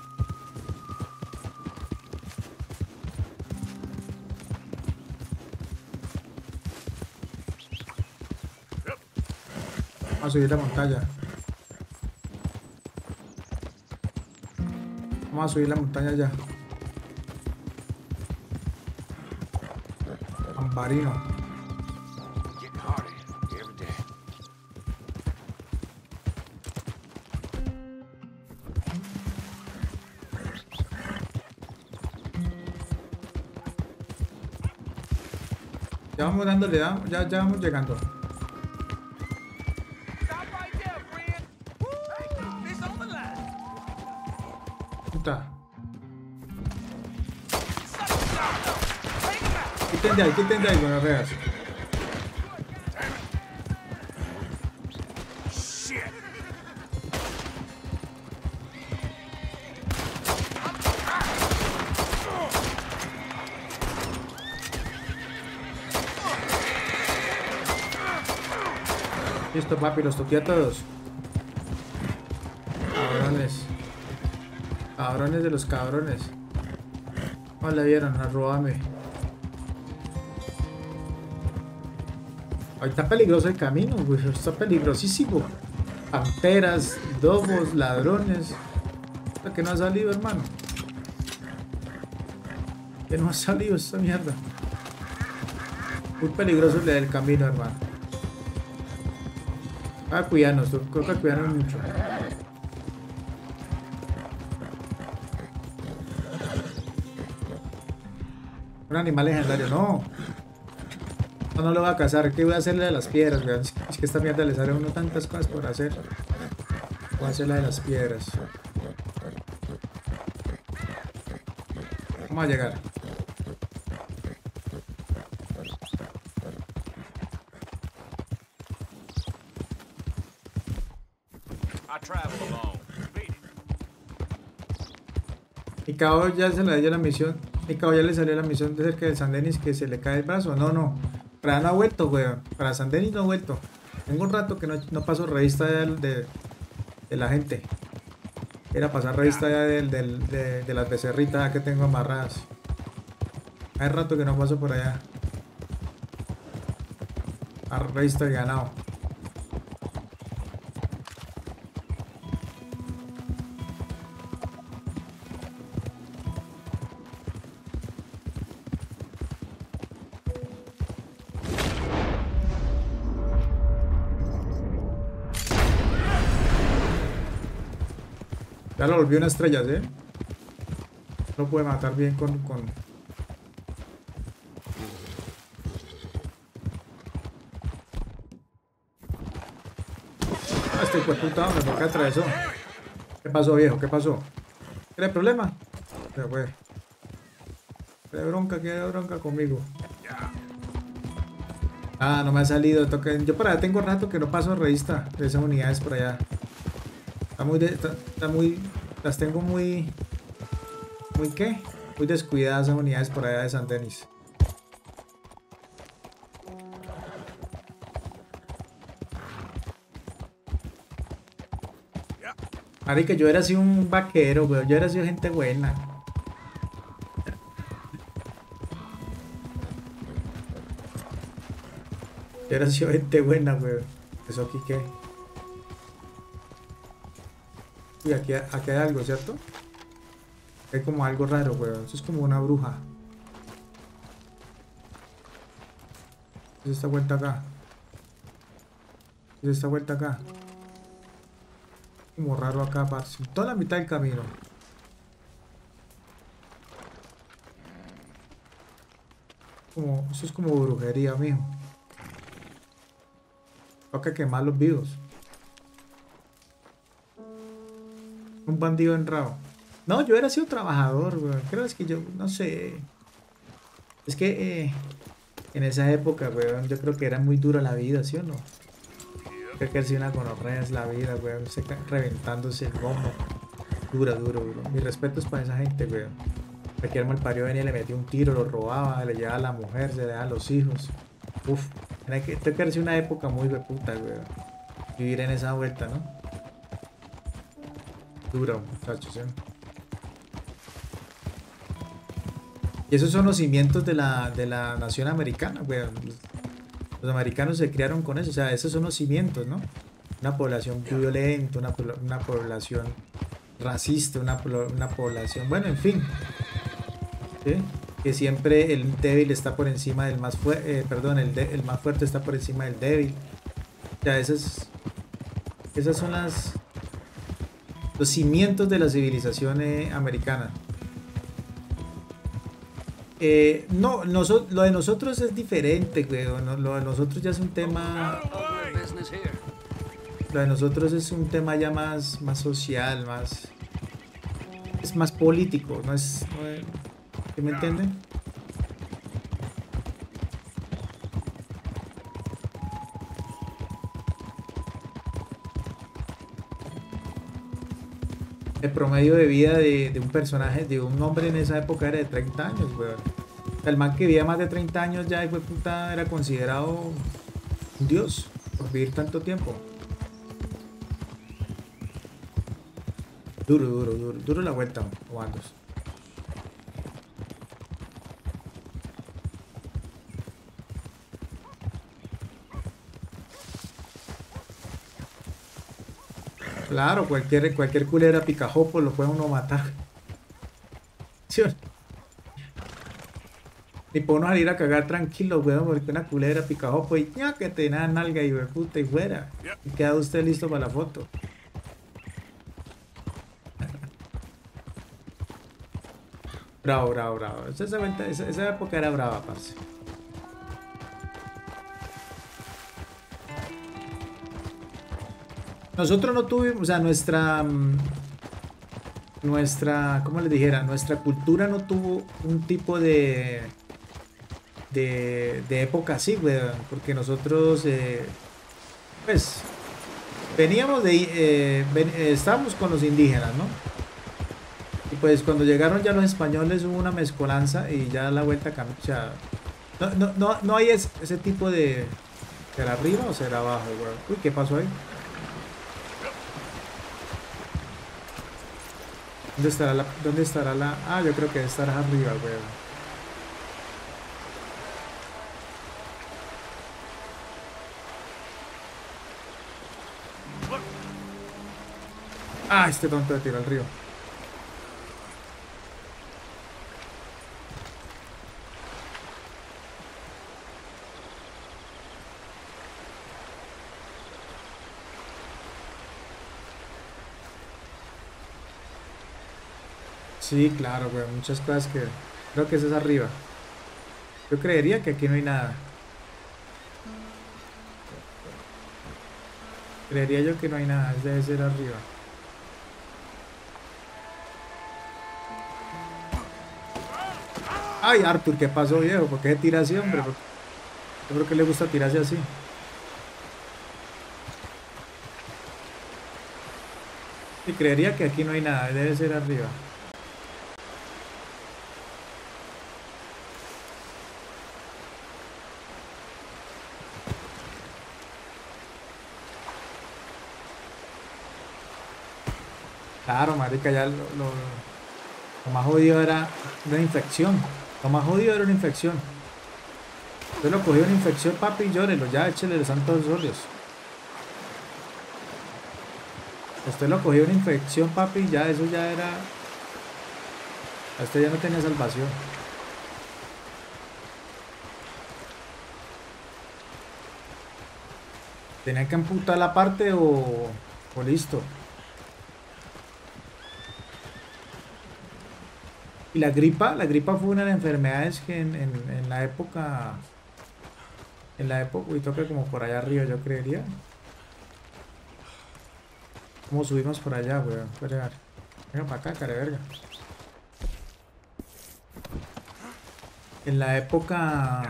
Vamos a subir la montaña. Vamos a subir la montaña ya. Ambarino. Ya vamos dándole, ya vamos llegando. Quiten de ahí, bueno, regas. Listo, papi, los toqué a todos. Cabrones. Cabrones de los cabrones. No le vieron, arrobame. Ahí está peligroso el camino, güey. Está peligrosísimo. Panteras, dobos, ladrones. Hasta que no ha salido, hermano. Que no ha salido esta mierda. Muy peligroso el camino, hermano. Ah, cuidarnos, creo que cuidarnos mucho. Un animal legendario, no. No, no lo va a cazar. ¿Qué voy a hacerle de las piedras, weón? Es que esta mierda le sale a uno tantas cosas por hacer. Voy a hacerla de las piedras. Vamos a llegar. Y cabo ya se le dio la misión. Y cabo ya le salió la misión de cerca del Saint Denis que se le cae el brazo. No, no. Para no ha vuelto, weón. Para Saint Denis no ha vuelto. Tengo un rato que no paso revista de la gente. Era pasar revista ya de las becerritas que tengo amarradas. Hay rato que no paso por allá. A revista de ganado. Ya lo volvió una estrella, ¿eh? Lo puede matar bien con... Ah, este cuerpultado me toca atravesó. ¿Qué pasó, viejo? ¿Qué pasó? ¿Qué era problema? Pero, güey. Qué bronca conmigo. Ah, no me ha salido. Yo para allá tengo rato que no paso revista de esas unidades por allá. Las tengo muy descuidadas esas unidades por allá de Saint Denis. Marica, yo era sido un vaquero, weón. Yo era sido gente buena. Yo era sido gente buena, weón. Eso aquí qué. Y aquí hay algo, ¿cierto? Hay como algo raro, weón. Eso es como una bruja. ¿Qué es esta vuelta acá? ¿Qué es esta vuelta acá? Como raro acá, parce. Toda la mitad del camino. Como, eso es como brujería, mijo. Toca quemar los vivos. Un bandido enrao. No, yo hubiera sido trabajador, weón. Creo es que yo, no sé. Es que en esa época, weón, yo creo que era muy dura la vida, ¿sí o no? Creo que ha sido una gonorrea la vida, weón. Se reventándose el bombo. Dura, duro, duro. Mis respetos para esa gente, weón. Aquí el malparido venía, le metía un tiro, lo robaba, le llevaba a la mujer, se le daba a los hijos. Uf. Creo que ha sido una época muy reputa, weón. Vivir en esa vuelta, ¿no? Dura, muchachos, ¿eh? Y esos son los cimientos de la nación americana, weón. Los americanos se criaron con eso, o sea, esos son los cimientos, ¿no? Una población violenta, una población racista, una población... Bueno, en fin. ¿Sí? Que siempre el débil está por encima del más fuerte, perdón, el más fuerte está por encima del débil. O sea, esas son los cimientos de la civilización americana. No, lo de nosotros es diferente, weón. Lo de nosotros ya es un tema... Lo de nosotros es un tema ya más social, más... Es más político, no es... ¿Sí me entienden? El promedio de vida de un personaje, de un hombre en esa época era de 30 años, weón. El man que vivía más de 30 años ya, hijo de puta, era considerado un dios por vivir tanto tiempo. Duro, duro, duro, duro la vuelta, comandos. Claro, cualquier culera picajopo lo puede uno matar. ¿Sí? Ni puede uno salir a cagar tranquilo, weón, porque una culera picajopo y ya que te da nalga y puta y fuera. Y queda usted listo para la foto. Bravo, bravo, bravo. Esa época era brava, parce. Nosotros no tuvimos, o sea, nuestra, ¿cómo les dijera? Nuestra cultura no tuvo un tipo de época así, weón, porque nosotros, pues, veníamos de, estábamos con los indígenas, ¿no? Y pues cuando llegaron ya los españoles hubo una mezcolanza y ya la vuelta cambió, o sea, no hay ese tipo de, ¿será arriba o será abajo, weón? Uy, ¿qué pasó ahí? ¿Dónde estará la? Ah, yo creo que estará arriba, weón. Ah, este tonto de tiro al río. Sí, claro, güey, muchas cosas que... Creo que eso es arriba. Yo creería que aquí no hay nada. Creería yo que no hay nada, debe ser arriba. Ay, Arthur, ¿qué pasó, viejo? ¿Por qué se tira así, hombre? Yo creo que le gusta tirarse así. Y creería que aquí no hay nada, debe ser arriba. Claro, marica, ya lo más jodido era una infección. Lo más jodido era una infección. Yo lo cogí una infección, papi, llórelo, ya échale los santos rollos. Esto lo cogió una infección, papi, y ya eso ya era... Esto ya no tenía salvación. Tenían que amputar la parte o listo. Y la gripa fue una de las enfermedades que en la época... En la época, uy, toca como por allá arriba, yo creería. ¿Cómo subimos por allá, weón? Venga para acá, cara de verga. En la época...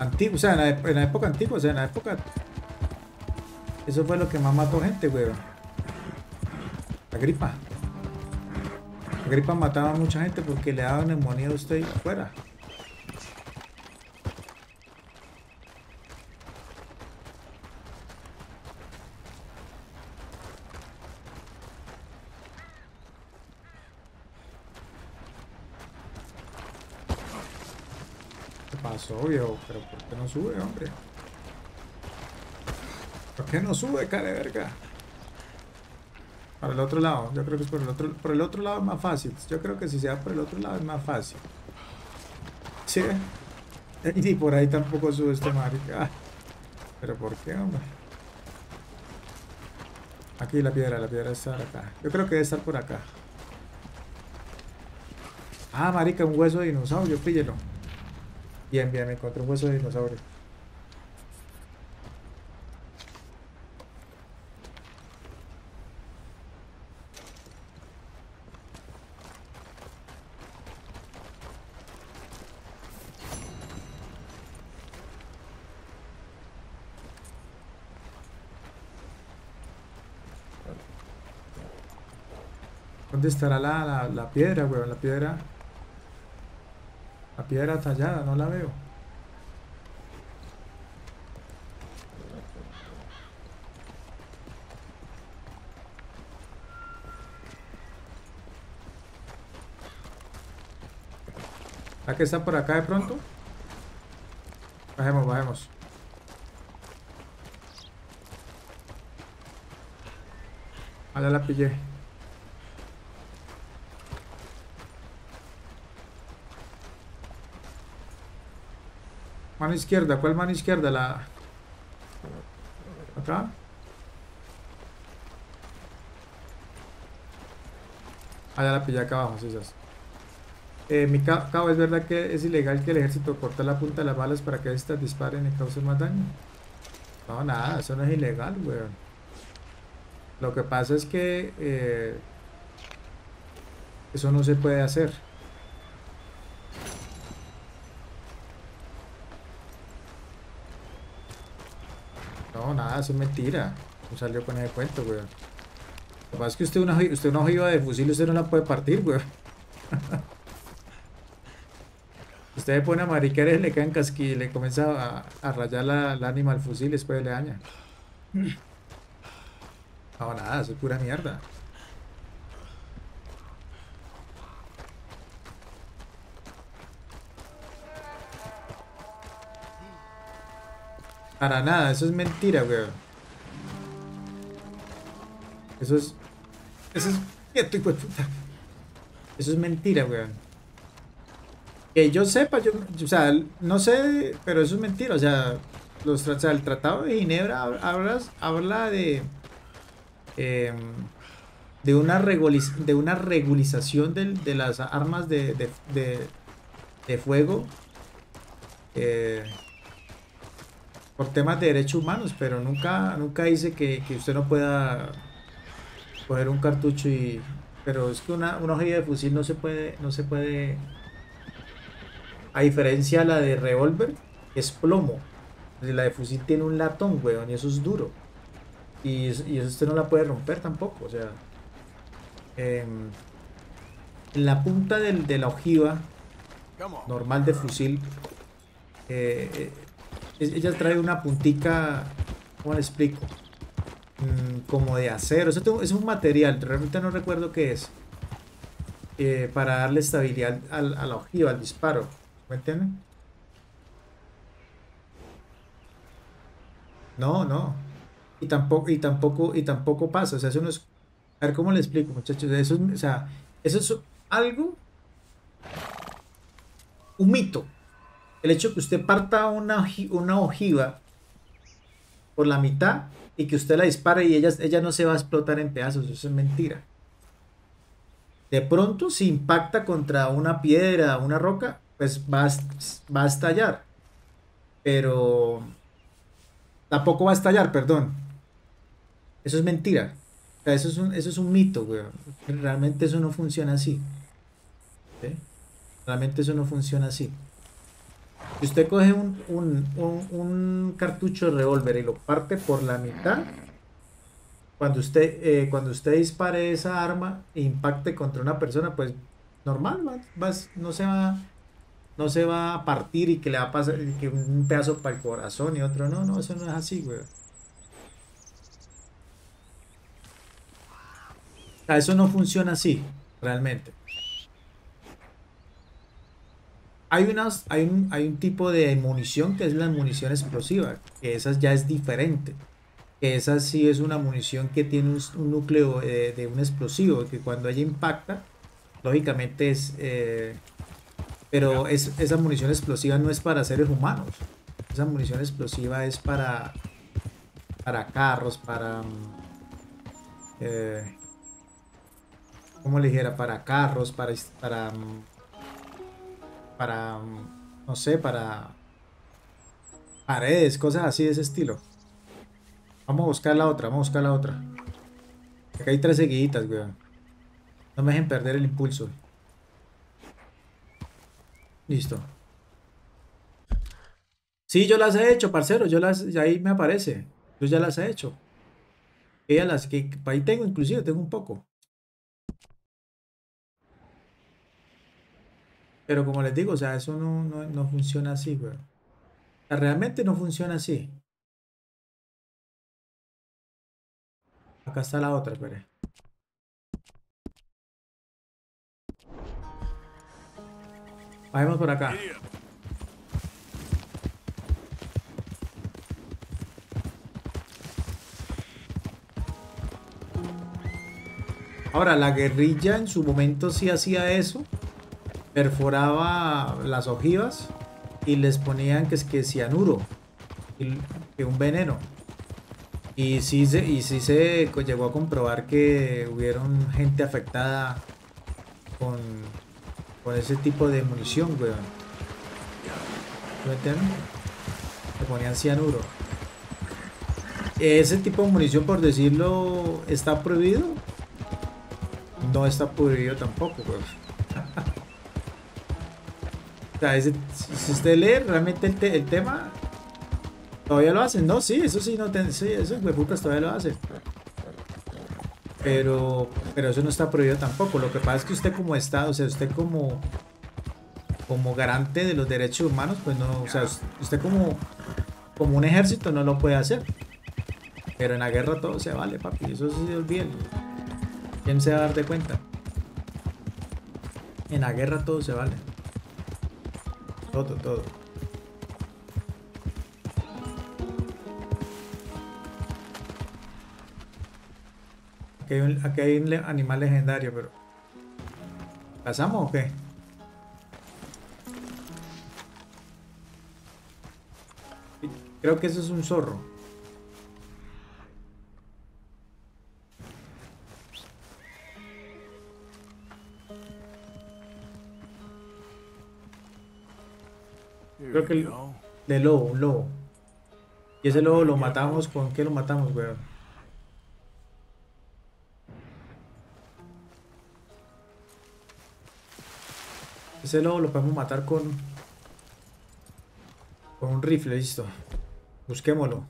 Antigua, o sea, en la época antigua, o sea, en la época... Eso fue lo que más mató gente, weón. La gripa. La gripa mataba a mucha gente porque le daba neumonía a usted fuera. Obvio, pero ¿por qué no sube, hombre? ¿Por qué no sube, cara de verga? Para el otro lado, yo creo que es por el otro lado es más fácil. Yo creo que si se va por el otro lado es más fácil. ¿Sí? Y por ahí tampoco sube este marica. ¿Pero por qué, hombre? Aquí la piedra está acá. Yo creo que debe estar por acá. Ah, marica, un hueso de dinosaurio, píllelo. Bien, bien, me encontré un hueso de dinosaurio. ¿Dónde estará la piedra, weón? La piedra... La piedra tallada, no la veo. ¿La que está por acá de pronto? Bajemos, bajemos. Allá la pillé. Mano izquierda, ¿cuál mano izquierda? La... ¿Acá? Ah, ya la pillé acá abajo, sí, esas. Mi cabo, ¿es verdad que es ilegal que el ejército corte la punta de las balas para que éstas disparen y causen más daño? No, nada, eso no es ilegal, weón. Lo que pasa es que... eso no se puede hacer. Nada, eso es mentira. No salió con ese cuento, weón. Lo que pasa es que usted una ojiva de fusil, usted no la puede partir, weón. Usted le pone a mariqueres y le caen casquillos y le comienza a rayar la ánima al fusil y después le daña. No, nada, eso es pura mierda. Para nada, eso es mentira, weón. Eso es... Quieto, hijo de puta. Eso es mentira, weón. Que yo sepa, o sea, no sé, pero eso es mentira. O sea, el Tratado de Ginebra habla de una regularización de las armas de fuego. Por temas de derechos humanos, pero nunca dice que usted no pueda coger un cartucho y... Pero es que una ojiva de fusil no se puede... A diferencia de la de revólver, es plomo. La de fusil tiene un latón, weón, y eso es duro. Y eso usted no la puede romper tampoco, o sea... En la punta de la ojiva normal de fusil... ella trae una puntica, ¿cómo le explico? Como de acero. Eso es un material, realmente no recuerdo qué es. Para darle estabilidad a la ojiva, al disparo. ¿Me entienden? No, no. Y tampoco pasa, o sea, eso no es... A ver cómo le explico, muchachos. Eso es, o sea, eso es algo... un mito. El hecho de que usted parta una ojiva por la mitad y que usted la dispare y ella no se va a explotar en pedazos, eso es mentira. De pronto, si impacta contra una piedra, una roca, pues va a estallar. Pero... tampoco va a estallar, perdón. Eso es mentira. O sea, eso es un mito, güey. Realmente eso no funciona así. ¿Sí? Realmente eso no funciona así. Si usted coge un cartucho de revólver y lo parte por la mitad, cuando usted dispare esa arma e impacte contra una persona, pues normal, no se va a partir y que le va a pasar que un pedazo para el corazón y otro no, eso no es así, güey. O sea, eso no funciona así, realmente. Hay un tipo de munición que es la munición explosiva, que esa ya es diferente. Que esa sí es una munición que tiene un núcleo de un explosivo, que cuando ella impacta, lógicamente es... pero esa munición explosiva no es para seres humanos. Esa munición explosiva es para carros, para... ¿cómo le dijera? Para carros, para no sé, para paredes, cosas así de ese estilo. Vamos a buscar la otra, Acá hay 3 seguiditas, weón. No me dejen perder el impulso. Listo. Sí, yo las he hecho, parcero, ahí me aparece. Yo ya las he hecho. Ellas las que ahí tengo, inclusive tengo un poco. Pero como les digo, o sea, eso no funciona así, güey. O sea, realmente no funciona así. Acá está la otra, espere. Vamos por acá. Ahora, la guerrilla en su momento sí hacía eso. Perforaba las ojivas y les ponían que cianuro, que un veneno, y sí se llegó a comprobar que hubieron gente afectada con ese tipo de munición, weón. ¿Me entienden? Le ponían cianuro. Ese tipo de munición, por decirlo, ¿está prohibido? No está prohibido tampoco, weón. O sea, si usted lee realmente el tema, todavía lo hacen, ¿no? Sí, eso sí, sí, esos hueputas todavía lo hacen. Pero eso no está prohibido tampoco. Lo que pasa es que usted como Estado, o sea, usted como garante de los derechos humanos, pues no, o sea, usted como un ejército no lo puede hacer. Pero en la guerra todo se vale, papi, eso sí se olvida. ¿Quién se va a dar de cuenta? En la guerra todo se vale. Todo. Aquí hay un animal legendario, pero... ¿pasamos o qué? Creo que eso es un zorro. Creo que un lobo. Y ese lobo lo matamos, ¿con qué lo matamos, weón? Ese lobo lo podemos matar con un rifle, listo. Busquémoslo.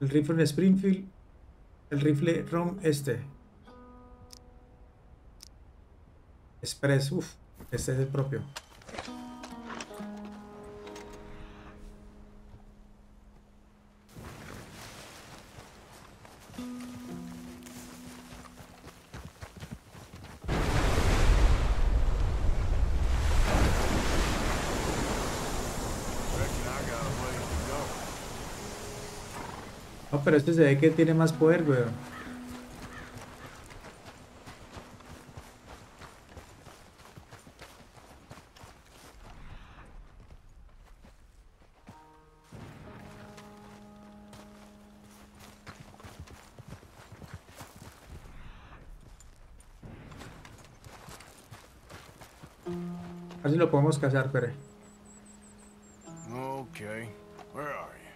El rifle en Springfield. El rifle ROM Express, uff, este es el propio. No, pero este se ve que tiene más poder, weón. A ver si lo podemos cazar, Pere. Okay, where are you?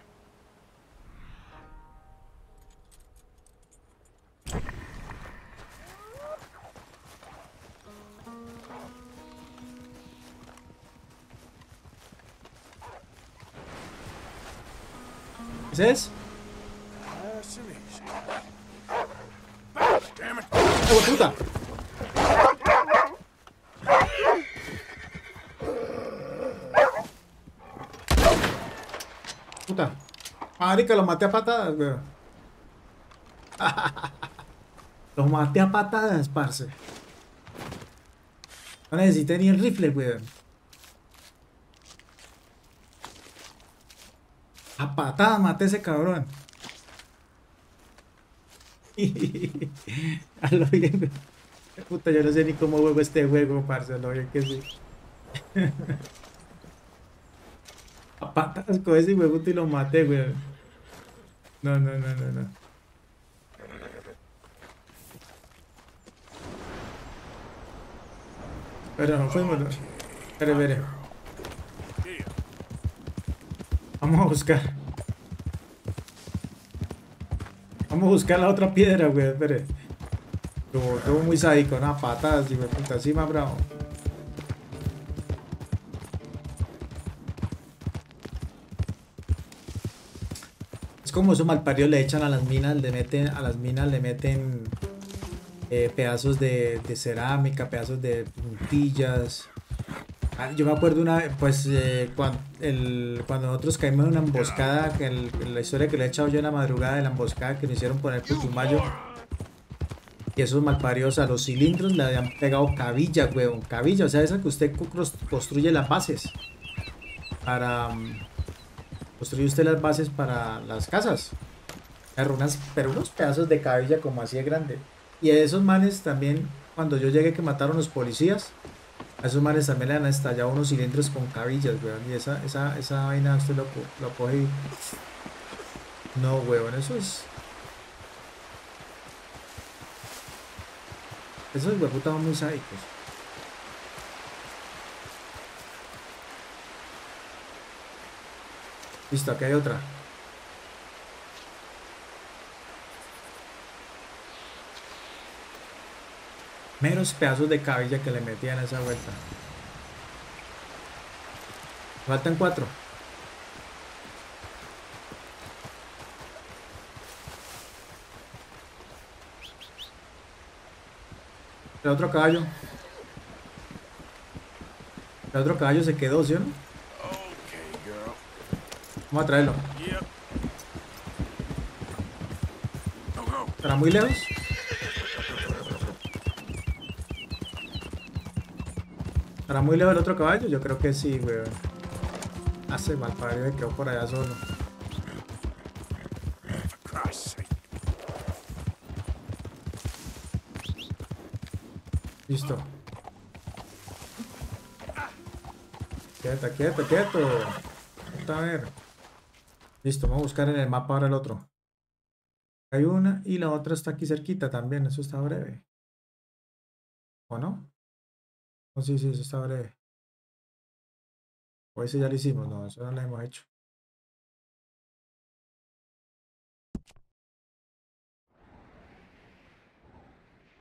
¿Ese es? Damn it. ¡Oh, puta! Marica, los maté a patadas, weón. Los maté a patadas, parce. No necesité ni el rifle, weón. A patadas maté a ese cabrón. A lo bien. Puta, yo no sé ni cómo juego este juego, parce. A lo bien que sí. A patadas con ese huevo y lo maté, weón. No. Pero no fuimos. Espere. Vamos a buscar. Vamos a buscar la otra piedra, güey. Espere. Estuvo muy sádico, una patada así, güey. Puta, así más bravo. Como esos malparidos le echan a las minas, le meten pedazos de cerámica, pedazos de puntillas. Yo me acuerdo una vez, pues cuando nosotros caímos en una emboscada, que la historia que le he echado yo en la madrugada de la emboscada que nos hicieron poner putumayo, y esos malparidos a los cilindros le habían pegado cabilla, huevón, cabilla, o sea, esa que usted construye las bases para... Construye usted las bases para las casas. Pero unos pedazos de cabilla como así de grande. Y a esos manes también, cuando yo llegué que mataron los policías, a esos manes también le han estallado unos cilindros con cabillas, weón. Y esa vaina usted lo coge y... No, weón, esos hueputas son muy sádicos. Listo, aquí hay otra. Meros pedazos de cabilla que le metían a esa vuelta. Faltan 4. El otro caballo. El otro caballo se quedó, ¿sí o no? Vamos a traerlo. ¿Estará muy lejos? ¿Estará muy lejos el otro caballo? Yo creo que sí, weón. Hace mal padre, me quedó por allá solo. Listo. Quieto. A ver. Listo, vamos a buscar en el mapa ahora el otro. Hay una y la otra está aquí cerquita también, eso está breve. ¿O no? Oh, sí, eso está breve. O ese ya lo hicimos, no, eso no lo hemos hecho.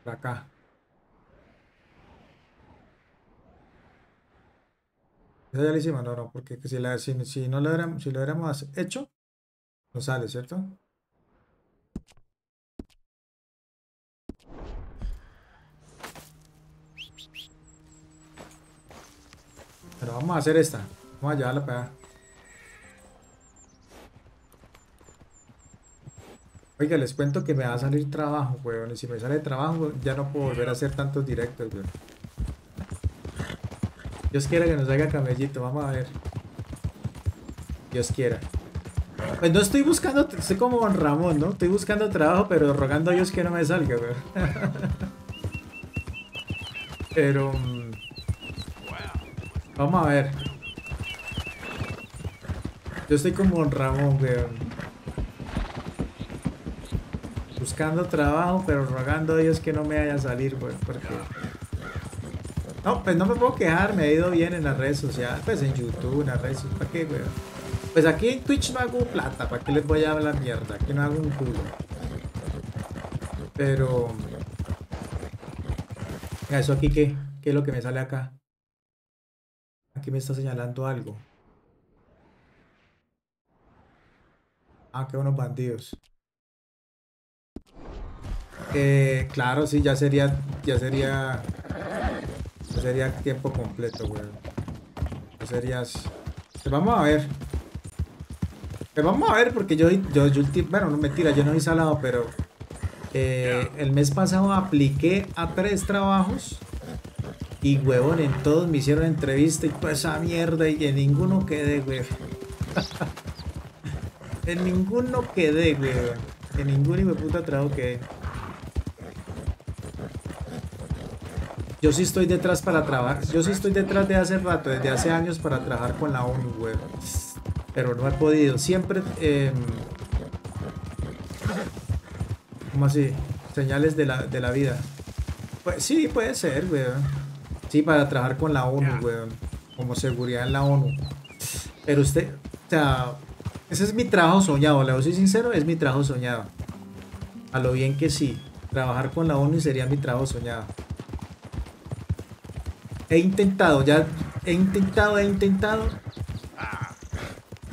Por acá. Esa ya lo hicimos, no, porque si lo hubiéramos hecho, no sale, ¿cierto? Pero vamos a hacer esta, vamos a llevarla para allá. Oiga, les cuento que me va a salir trabajo, weón, y si me sale trabajo ya no puedo volver a hacer tantos directos, weón. Dios quiera que nos haga camellito, vamos a ver. Dios quiera. Pues no estoy buscando, soy como Don Ramón, ¿no? Estoy buscando trabajo, pero rogando a Dios que no me salga, weón. Pero... vamos a ver. Yo estoy como Don Ramón, weón. Buscando trabajo, pero rogando a Dios que no me vaya a salir, weón, porque... No, pues no me puedo quejar, me ha ido bien en las redes sociales, pues en YouTube, en las redes sociales, ¿para qué, weón? Pues aquí en Twitch no hago plata, ¿para qué les voy a hablar mierda? Aquí no hago un culo. Pero... Mira, ¿eso aquí qué? ¿Qué es lo que me sale acá? Aquí me está señalando algo. Ah, qué buenos bandidos. Claro, sí, ya sería tiempo completo, weón. Ya serías... Pues vamos a ver. Pues vamos a ver, porque yo bueno, no mentira, yo no soy salado, pero... el mes pasado apliqué a 3 trabajos. Y, huevón, en todos me hicieron entrevista y toda esa mierda. Y en ninguno quedé, weón. En ninguno quedé, weón. En ninguno, hijo de puta, trabajo quedé. Yo sí estoy detrás para trabajar. Yo sí estoy detrás de hace rato, desde hace años, para trabajar con la ONU, weón. Pero no he podido. Siempre... ¿Cómo así? Señales de la vida. Pues sí, puede ser, weón. Sí, para trabajar con la ONU, weón. Como seguridad en la ONU. Pero usted... O sea... Ese es mi trabajo soñado. Le soy sincero, es mi trabajo soñado. A lo bien que sí. Trabajar con la ONU sería mi trabajo soñado. He intentado.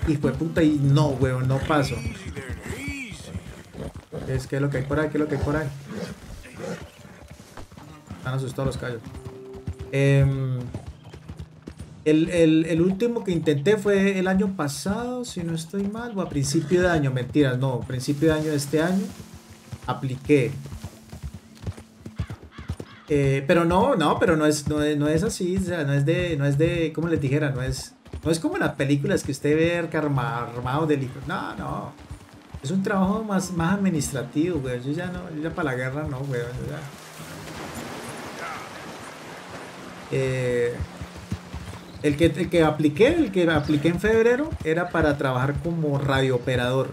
Y fue puta y no, weón, no paso. Es que es lo que hay por ahí, que es lo que hay por ahí. Están asustados los callos. El último que intenté fue el año pasado, si no estoy mal, o a principio de año, mentiras, no, principio de año de este año, apliqué. Pero no es así, o sea, no es de, como les dijera, no es como en las películas que usted ve armado de licor, no, es un trabajo más administrativo, güey, yo ya para la guerra no, güey, el que apliqué en febrero era para trabajar como radiooperador,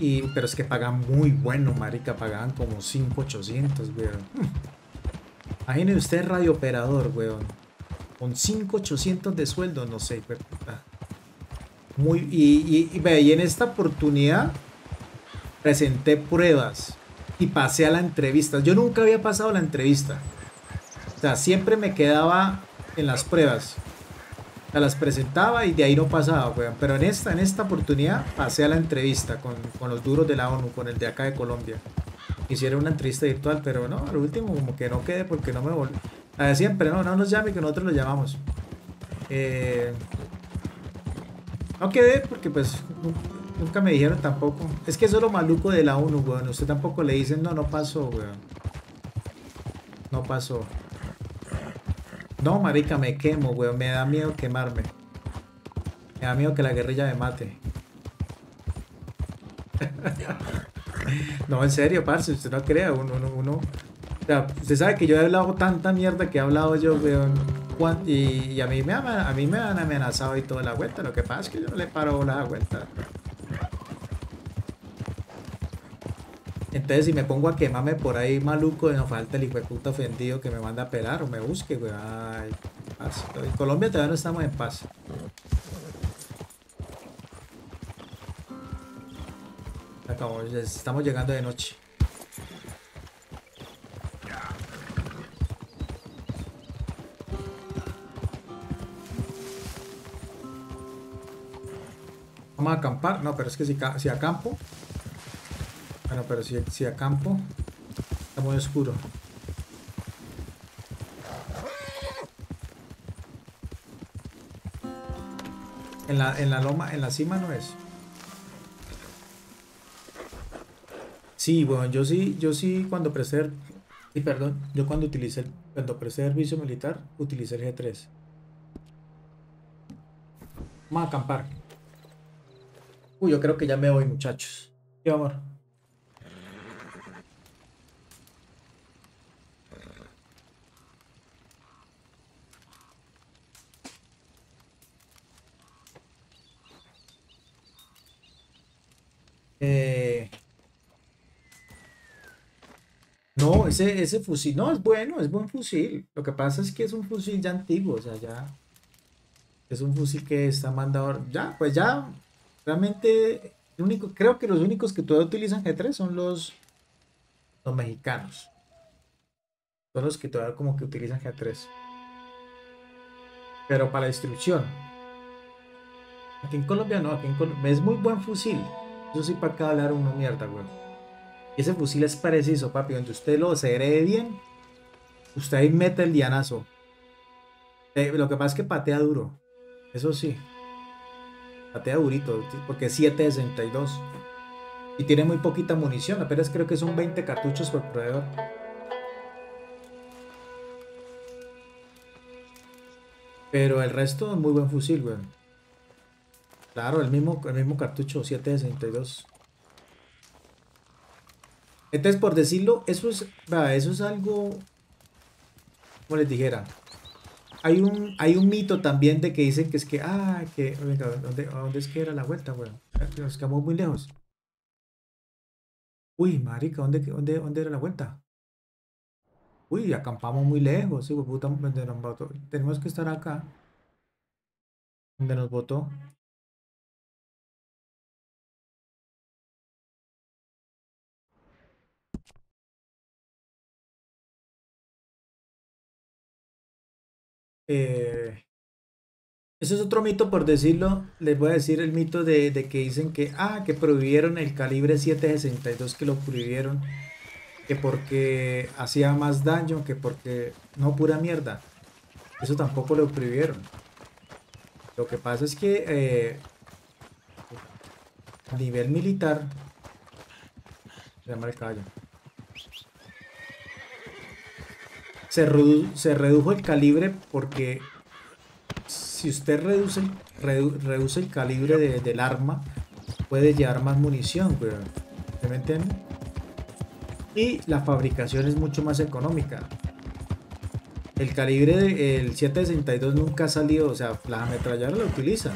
Y, pero es que pagan muy bueno, marica, pagaban como 5.800, weón. Imagínense usted radiooperador, weón. Con 5.800 de sueldo, no sé, weón. Muy, y en esta oportunidad presenté pruebas y pasé a la entrevista. Yo nunca había pasado la entrevista. O sea, siempre me quedaba en las pruebas. Las presentaba y de ahí no pasaba, weón. Pero en esta oportunidad pasé a la entrevista con los duros de la ONU, con el de acá de Colombia. Hicieron una entrevista virtual, pero no, al último como que no quedé porque no me volví. A ver, siempre, no nos llame que nosotros lo llamamos. No quedé porque pues nunca me dijeron tampoco. Es que eso es lo maluco de la ONU, weón. Usted tampoco le dicen, no pasó, weón. No pasó. No, marica, me quemo, weón. Me da miedo quemarme. Me da miedo que la guerrilla me mate. No, en serio, parce. Usted no crea. Uno. O sea, usted sabe que yo he hablado tanta mierda que he hablado yo, weón. Y a mí me han amenazado y toda la vuelta. Lo que pasa es que yo no le paro la vuelta. Entonces, si me pongo a quemarme por ahí, maluco, no falta el hijo de puta ofendido que me manda a pelar o me busque, güey. Ay, paz. En Colombia todavía no estamos en paz. Acabamos, estamos llegando de noche. Vamos a acampar. No, pero es que si acampo... Bueno, pero si acampo, está muy oscuro. En la loma, en la cima no es. Sí, bueno, yo sí cuando presté... Y perdón, yo cuando utilicé servicio militar, utilicé el G3. Vamos a acampar. Uy, yo creo que ya me voy, muchachos. Sí, amor. No, ese fusil, no, es bueno, es buen fusil. Lo que pasa es que es un fusil ya antiguo, o sea, ya es un fusil que está mandado, ya, pues ya, realmente, único, creo que los únicos que todavía utilizan G3 son los mexicanos. Son los que todavía como que utilizan G3. Pero para la destrucción. Aquí en Colombia no, aquí en Colombia es muy buen fusil. Yo sí para acá hablar uno mierda, güey. Ese fusil es preciso, papi. Donde usted lo aceree bien, usted ahí mete el dianazo. Lo que pasa es que patea duro. Eso sí. Patea durito, porque es 7.62. Y tiene muy poquita munición. Apenas creo que son 20 cartuchos por proveedor. Pero el resto es muy buen fusil, güey. Claro, el mismo cartucho, 7.62. Entonces, por decirlo, eso es algo, como les dijera, hay un mito también de que dicen que es que, venga, ¿dónde es que era la vuelta, weón? Nos quedamos muy lejos. Uy, marica, ¿dónde era la vuelta? Uy, acampamos muy lejos, hijo de puta, donde nos botó. Tenemos que estar acá, donde nos botó. Eso es otro mito, por decirlo. Les voy a decir el mito de que dicen que que prohibieron el calibre 7.62, que lo prohibieron, que porque hacía más daño, que porque no, pura mierda. Eso tampoco lo prohibieron. Lo que pasa es que a nivel militar, llamar el caballo, se redujo el calibre, porque si usted reduce el calibre del arma, puede llevar más munición, güey. ¿Me entienden? Y la fabricación es mucho más económica. El calibre del 7.62 nunca ha salido, o sea, las ametralladoras lo utilizan.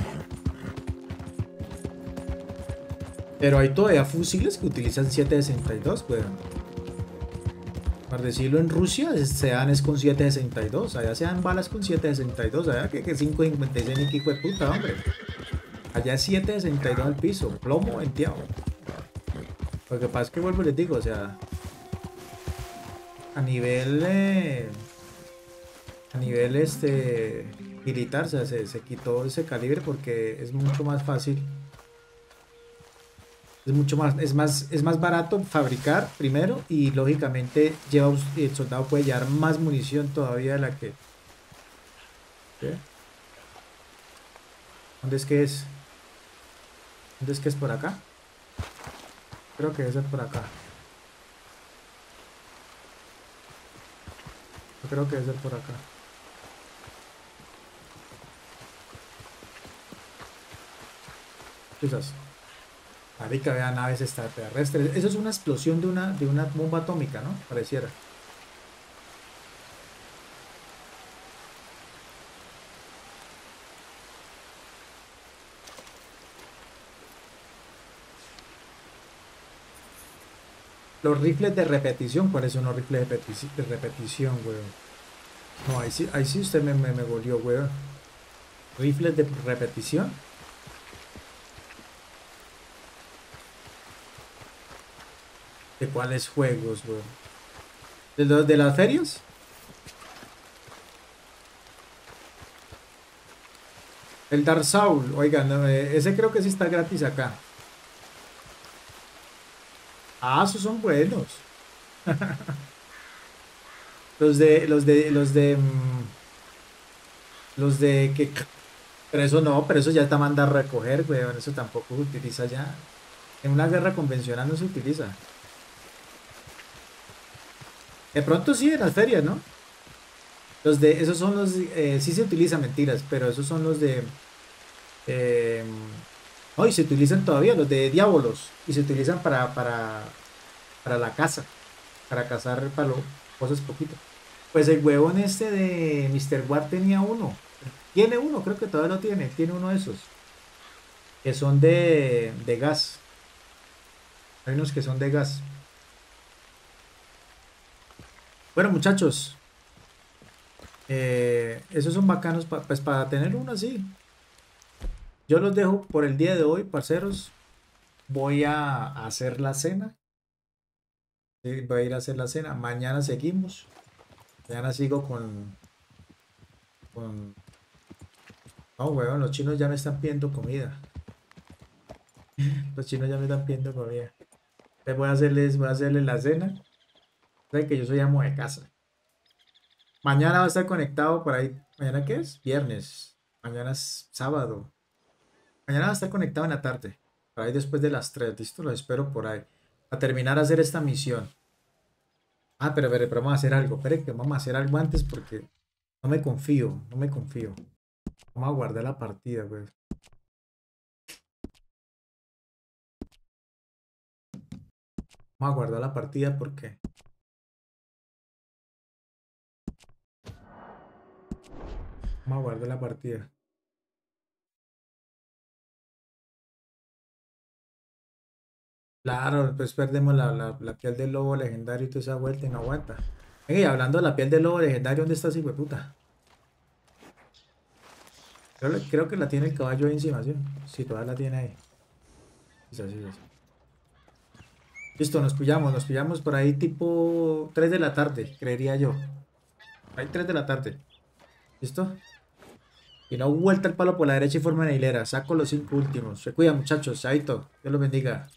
Pero hay todavía fusiles que utilizan 7.62, güey. Para decirlo, en Rusia se dan es con 7.62, allá se dan balas con 7.62, allá que 5.56 ni hijo de puta, hombre. Allá es 7.62 al piso, plomo venteado. Lo que pasa es que vuelvo y les digo, o sea, a nivel militar, o sea, se quitó ese calibre porque es mucho más fácil. Es más barato fabricar primero, y lógicamente el soldado puede llevar más munición todavía de la que... ¿Qué? ¿Dónde es que es? ¿Dónde es que es? ¿Por acá? Creo que debe ser por acá. Yo creo que debe ser por acá. Quizás. Marica, vea, naves extraterrestres. Eso es una explosión de una bomba atómica, ¿no? Pareciera. Los rifles de repetición. ¿Cuáles son los rifles de repetición, weón? No, ahí sí usted me volvió, weón. ¿Rifles de repetición? ¿De cuáles juegos, güey? ¿De las ferias? El Dark Soul, oigan, no, ese creo que sí está gratis acá. Esos son buenos. Los de que... Pero eso no, pero eso ya está mandado a recoger, güey. Eso tampoco se utiliza ya. En una guerra convencional no se utiliza. De pronto sí, en las ferias, ¿no? Esos son los... sí se utilizan, mentiras, pero esos son los de... Hoy se utilizan todavía los de diablos y se utilizan para la caza, para cazar palo, cosas poquitas. Pues el huevón este de Mr. Ward tenía uno, tiene uno, creo que todavía lo tiene, tiene uno de esos que son de gas. Hay unos que son de gas. Bueno, muchachos, esos son bacanos pues para tener uno así. Yo los dejo por el día de hoy, parceros. Voy a hacer la cena. Sí, voy a ir a hacer la cena. Mañana seguimos. Mañana sigo con... No, weón, los chinos ya me están pidiendo comida. Los chinos ya me están pidiendo comida. Entonces voy a hacerles la cena. Saben que yo soy amo de casa. Mañana va a estar conectado por ahí. ¿Mañana qué es? Viernes. Mañana es sábado. Mañana va a estar conectado en la tarde, por ahí después de las 3, listo, lo espero por ahí, a terminar a hacer esta misión. Ah, pero vamos a hacer algo, espere que vamos a hacer algo antes porque no me confío. Vamos a guardar la partida, güey. Vamos a guardar la partida porque... Vamos a guardar la partida. Claro, pues perdemos la piel del lobo legendario y toda esa vuelta y no aguanta. Venga, y hablando de la piel del lobo legendario, ¿dónde está ese hijueputa? Creo que la tiene el caballo ahí encima, ¿sí? Sí, todavía la tiene ahí. Sí. Listo, nos pillamos por ahí tipo 3 de la tarde, creería yo. Ahí 3 de la tarde. ¿Listo? Y no vuelta el palo por la derecha y forma en hilera. Saco los 5 últimos. Se cuida, muchachos. Chaito. Dios los bendiga.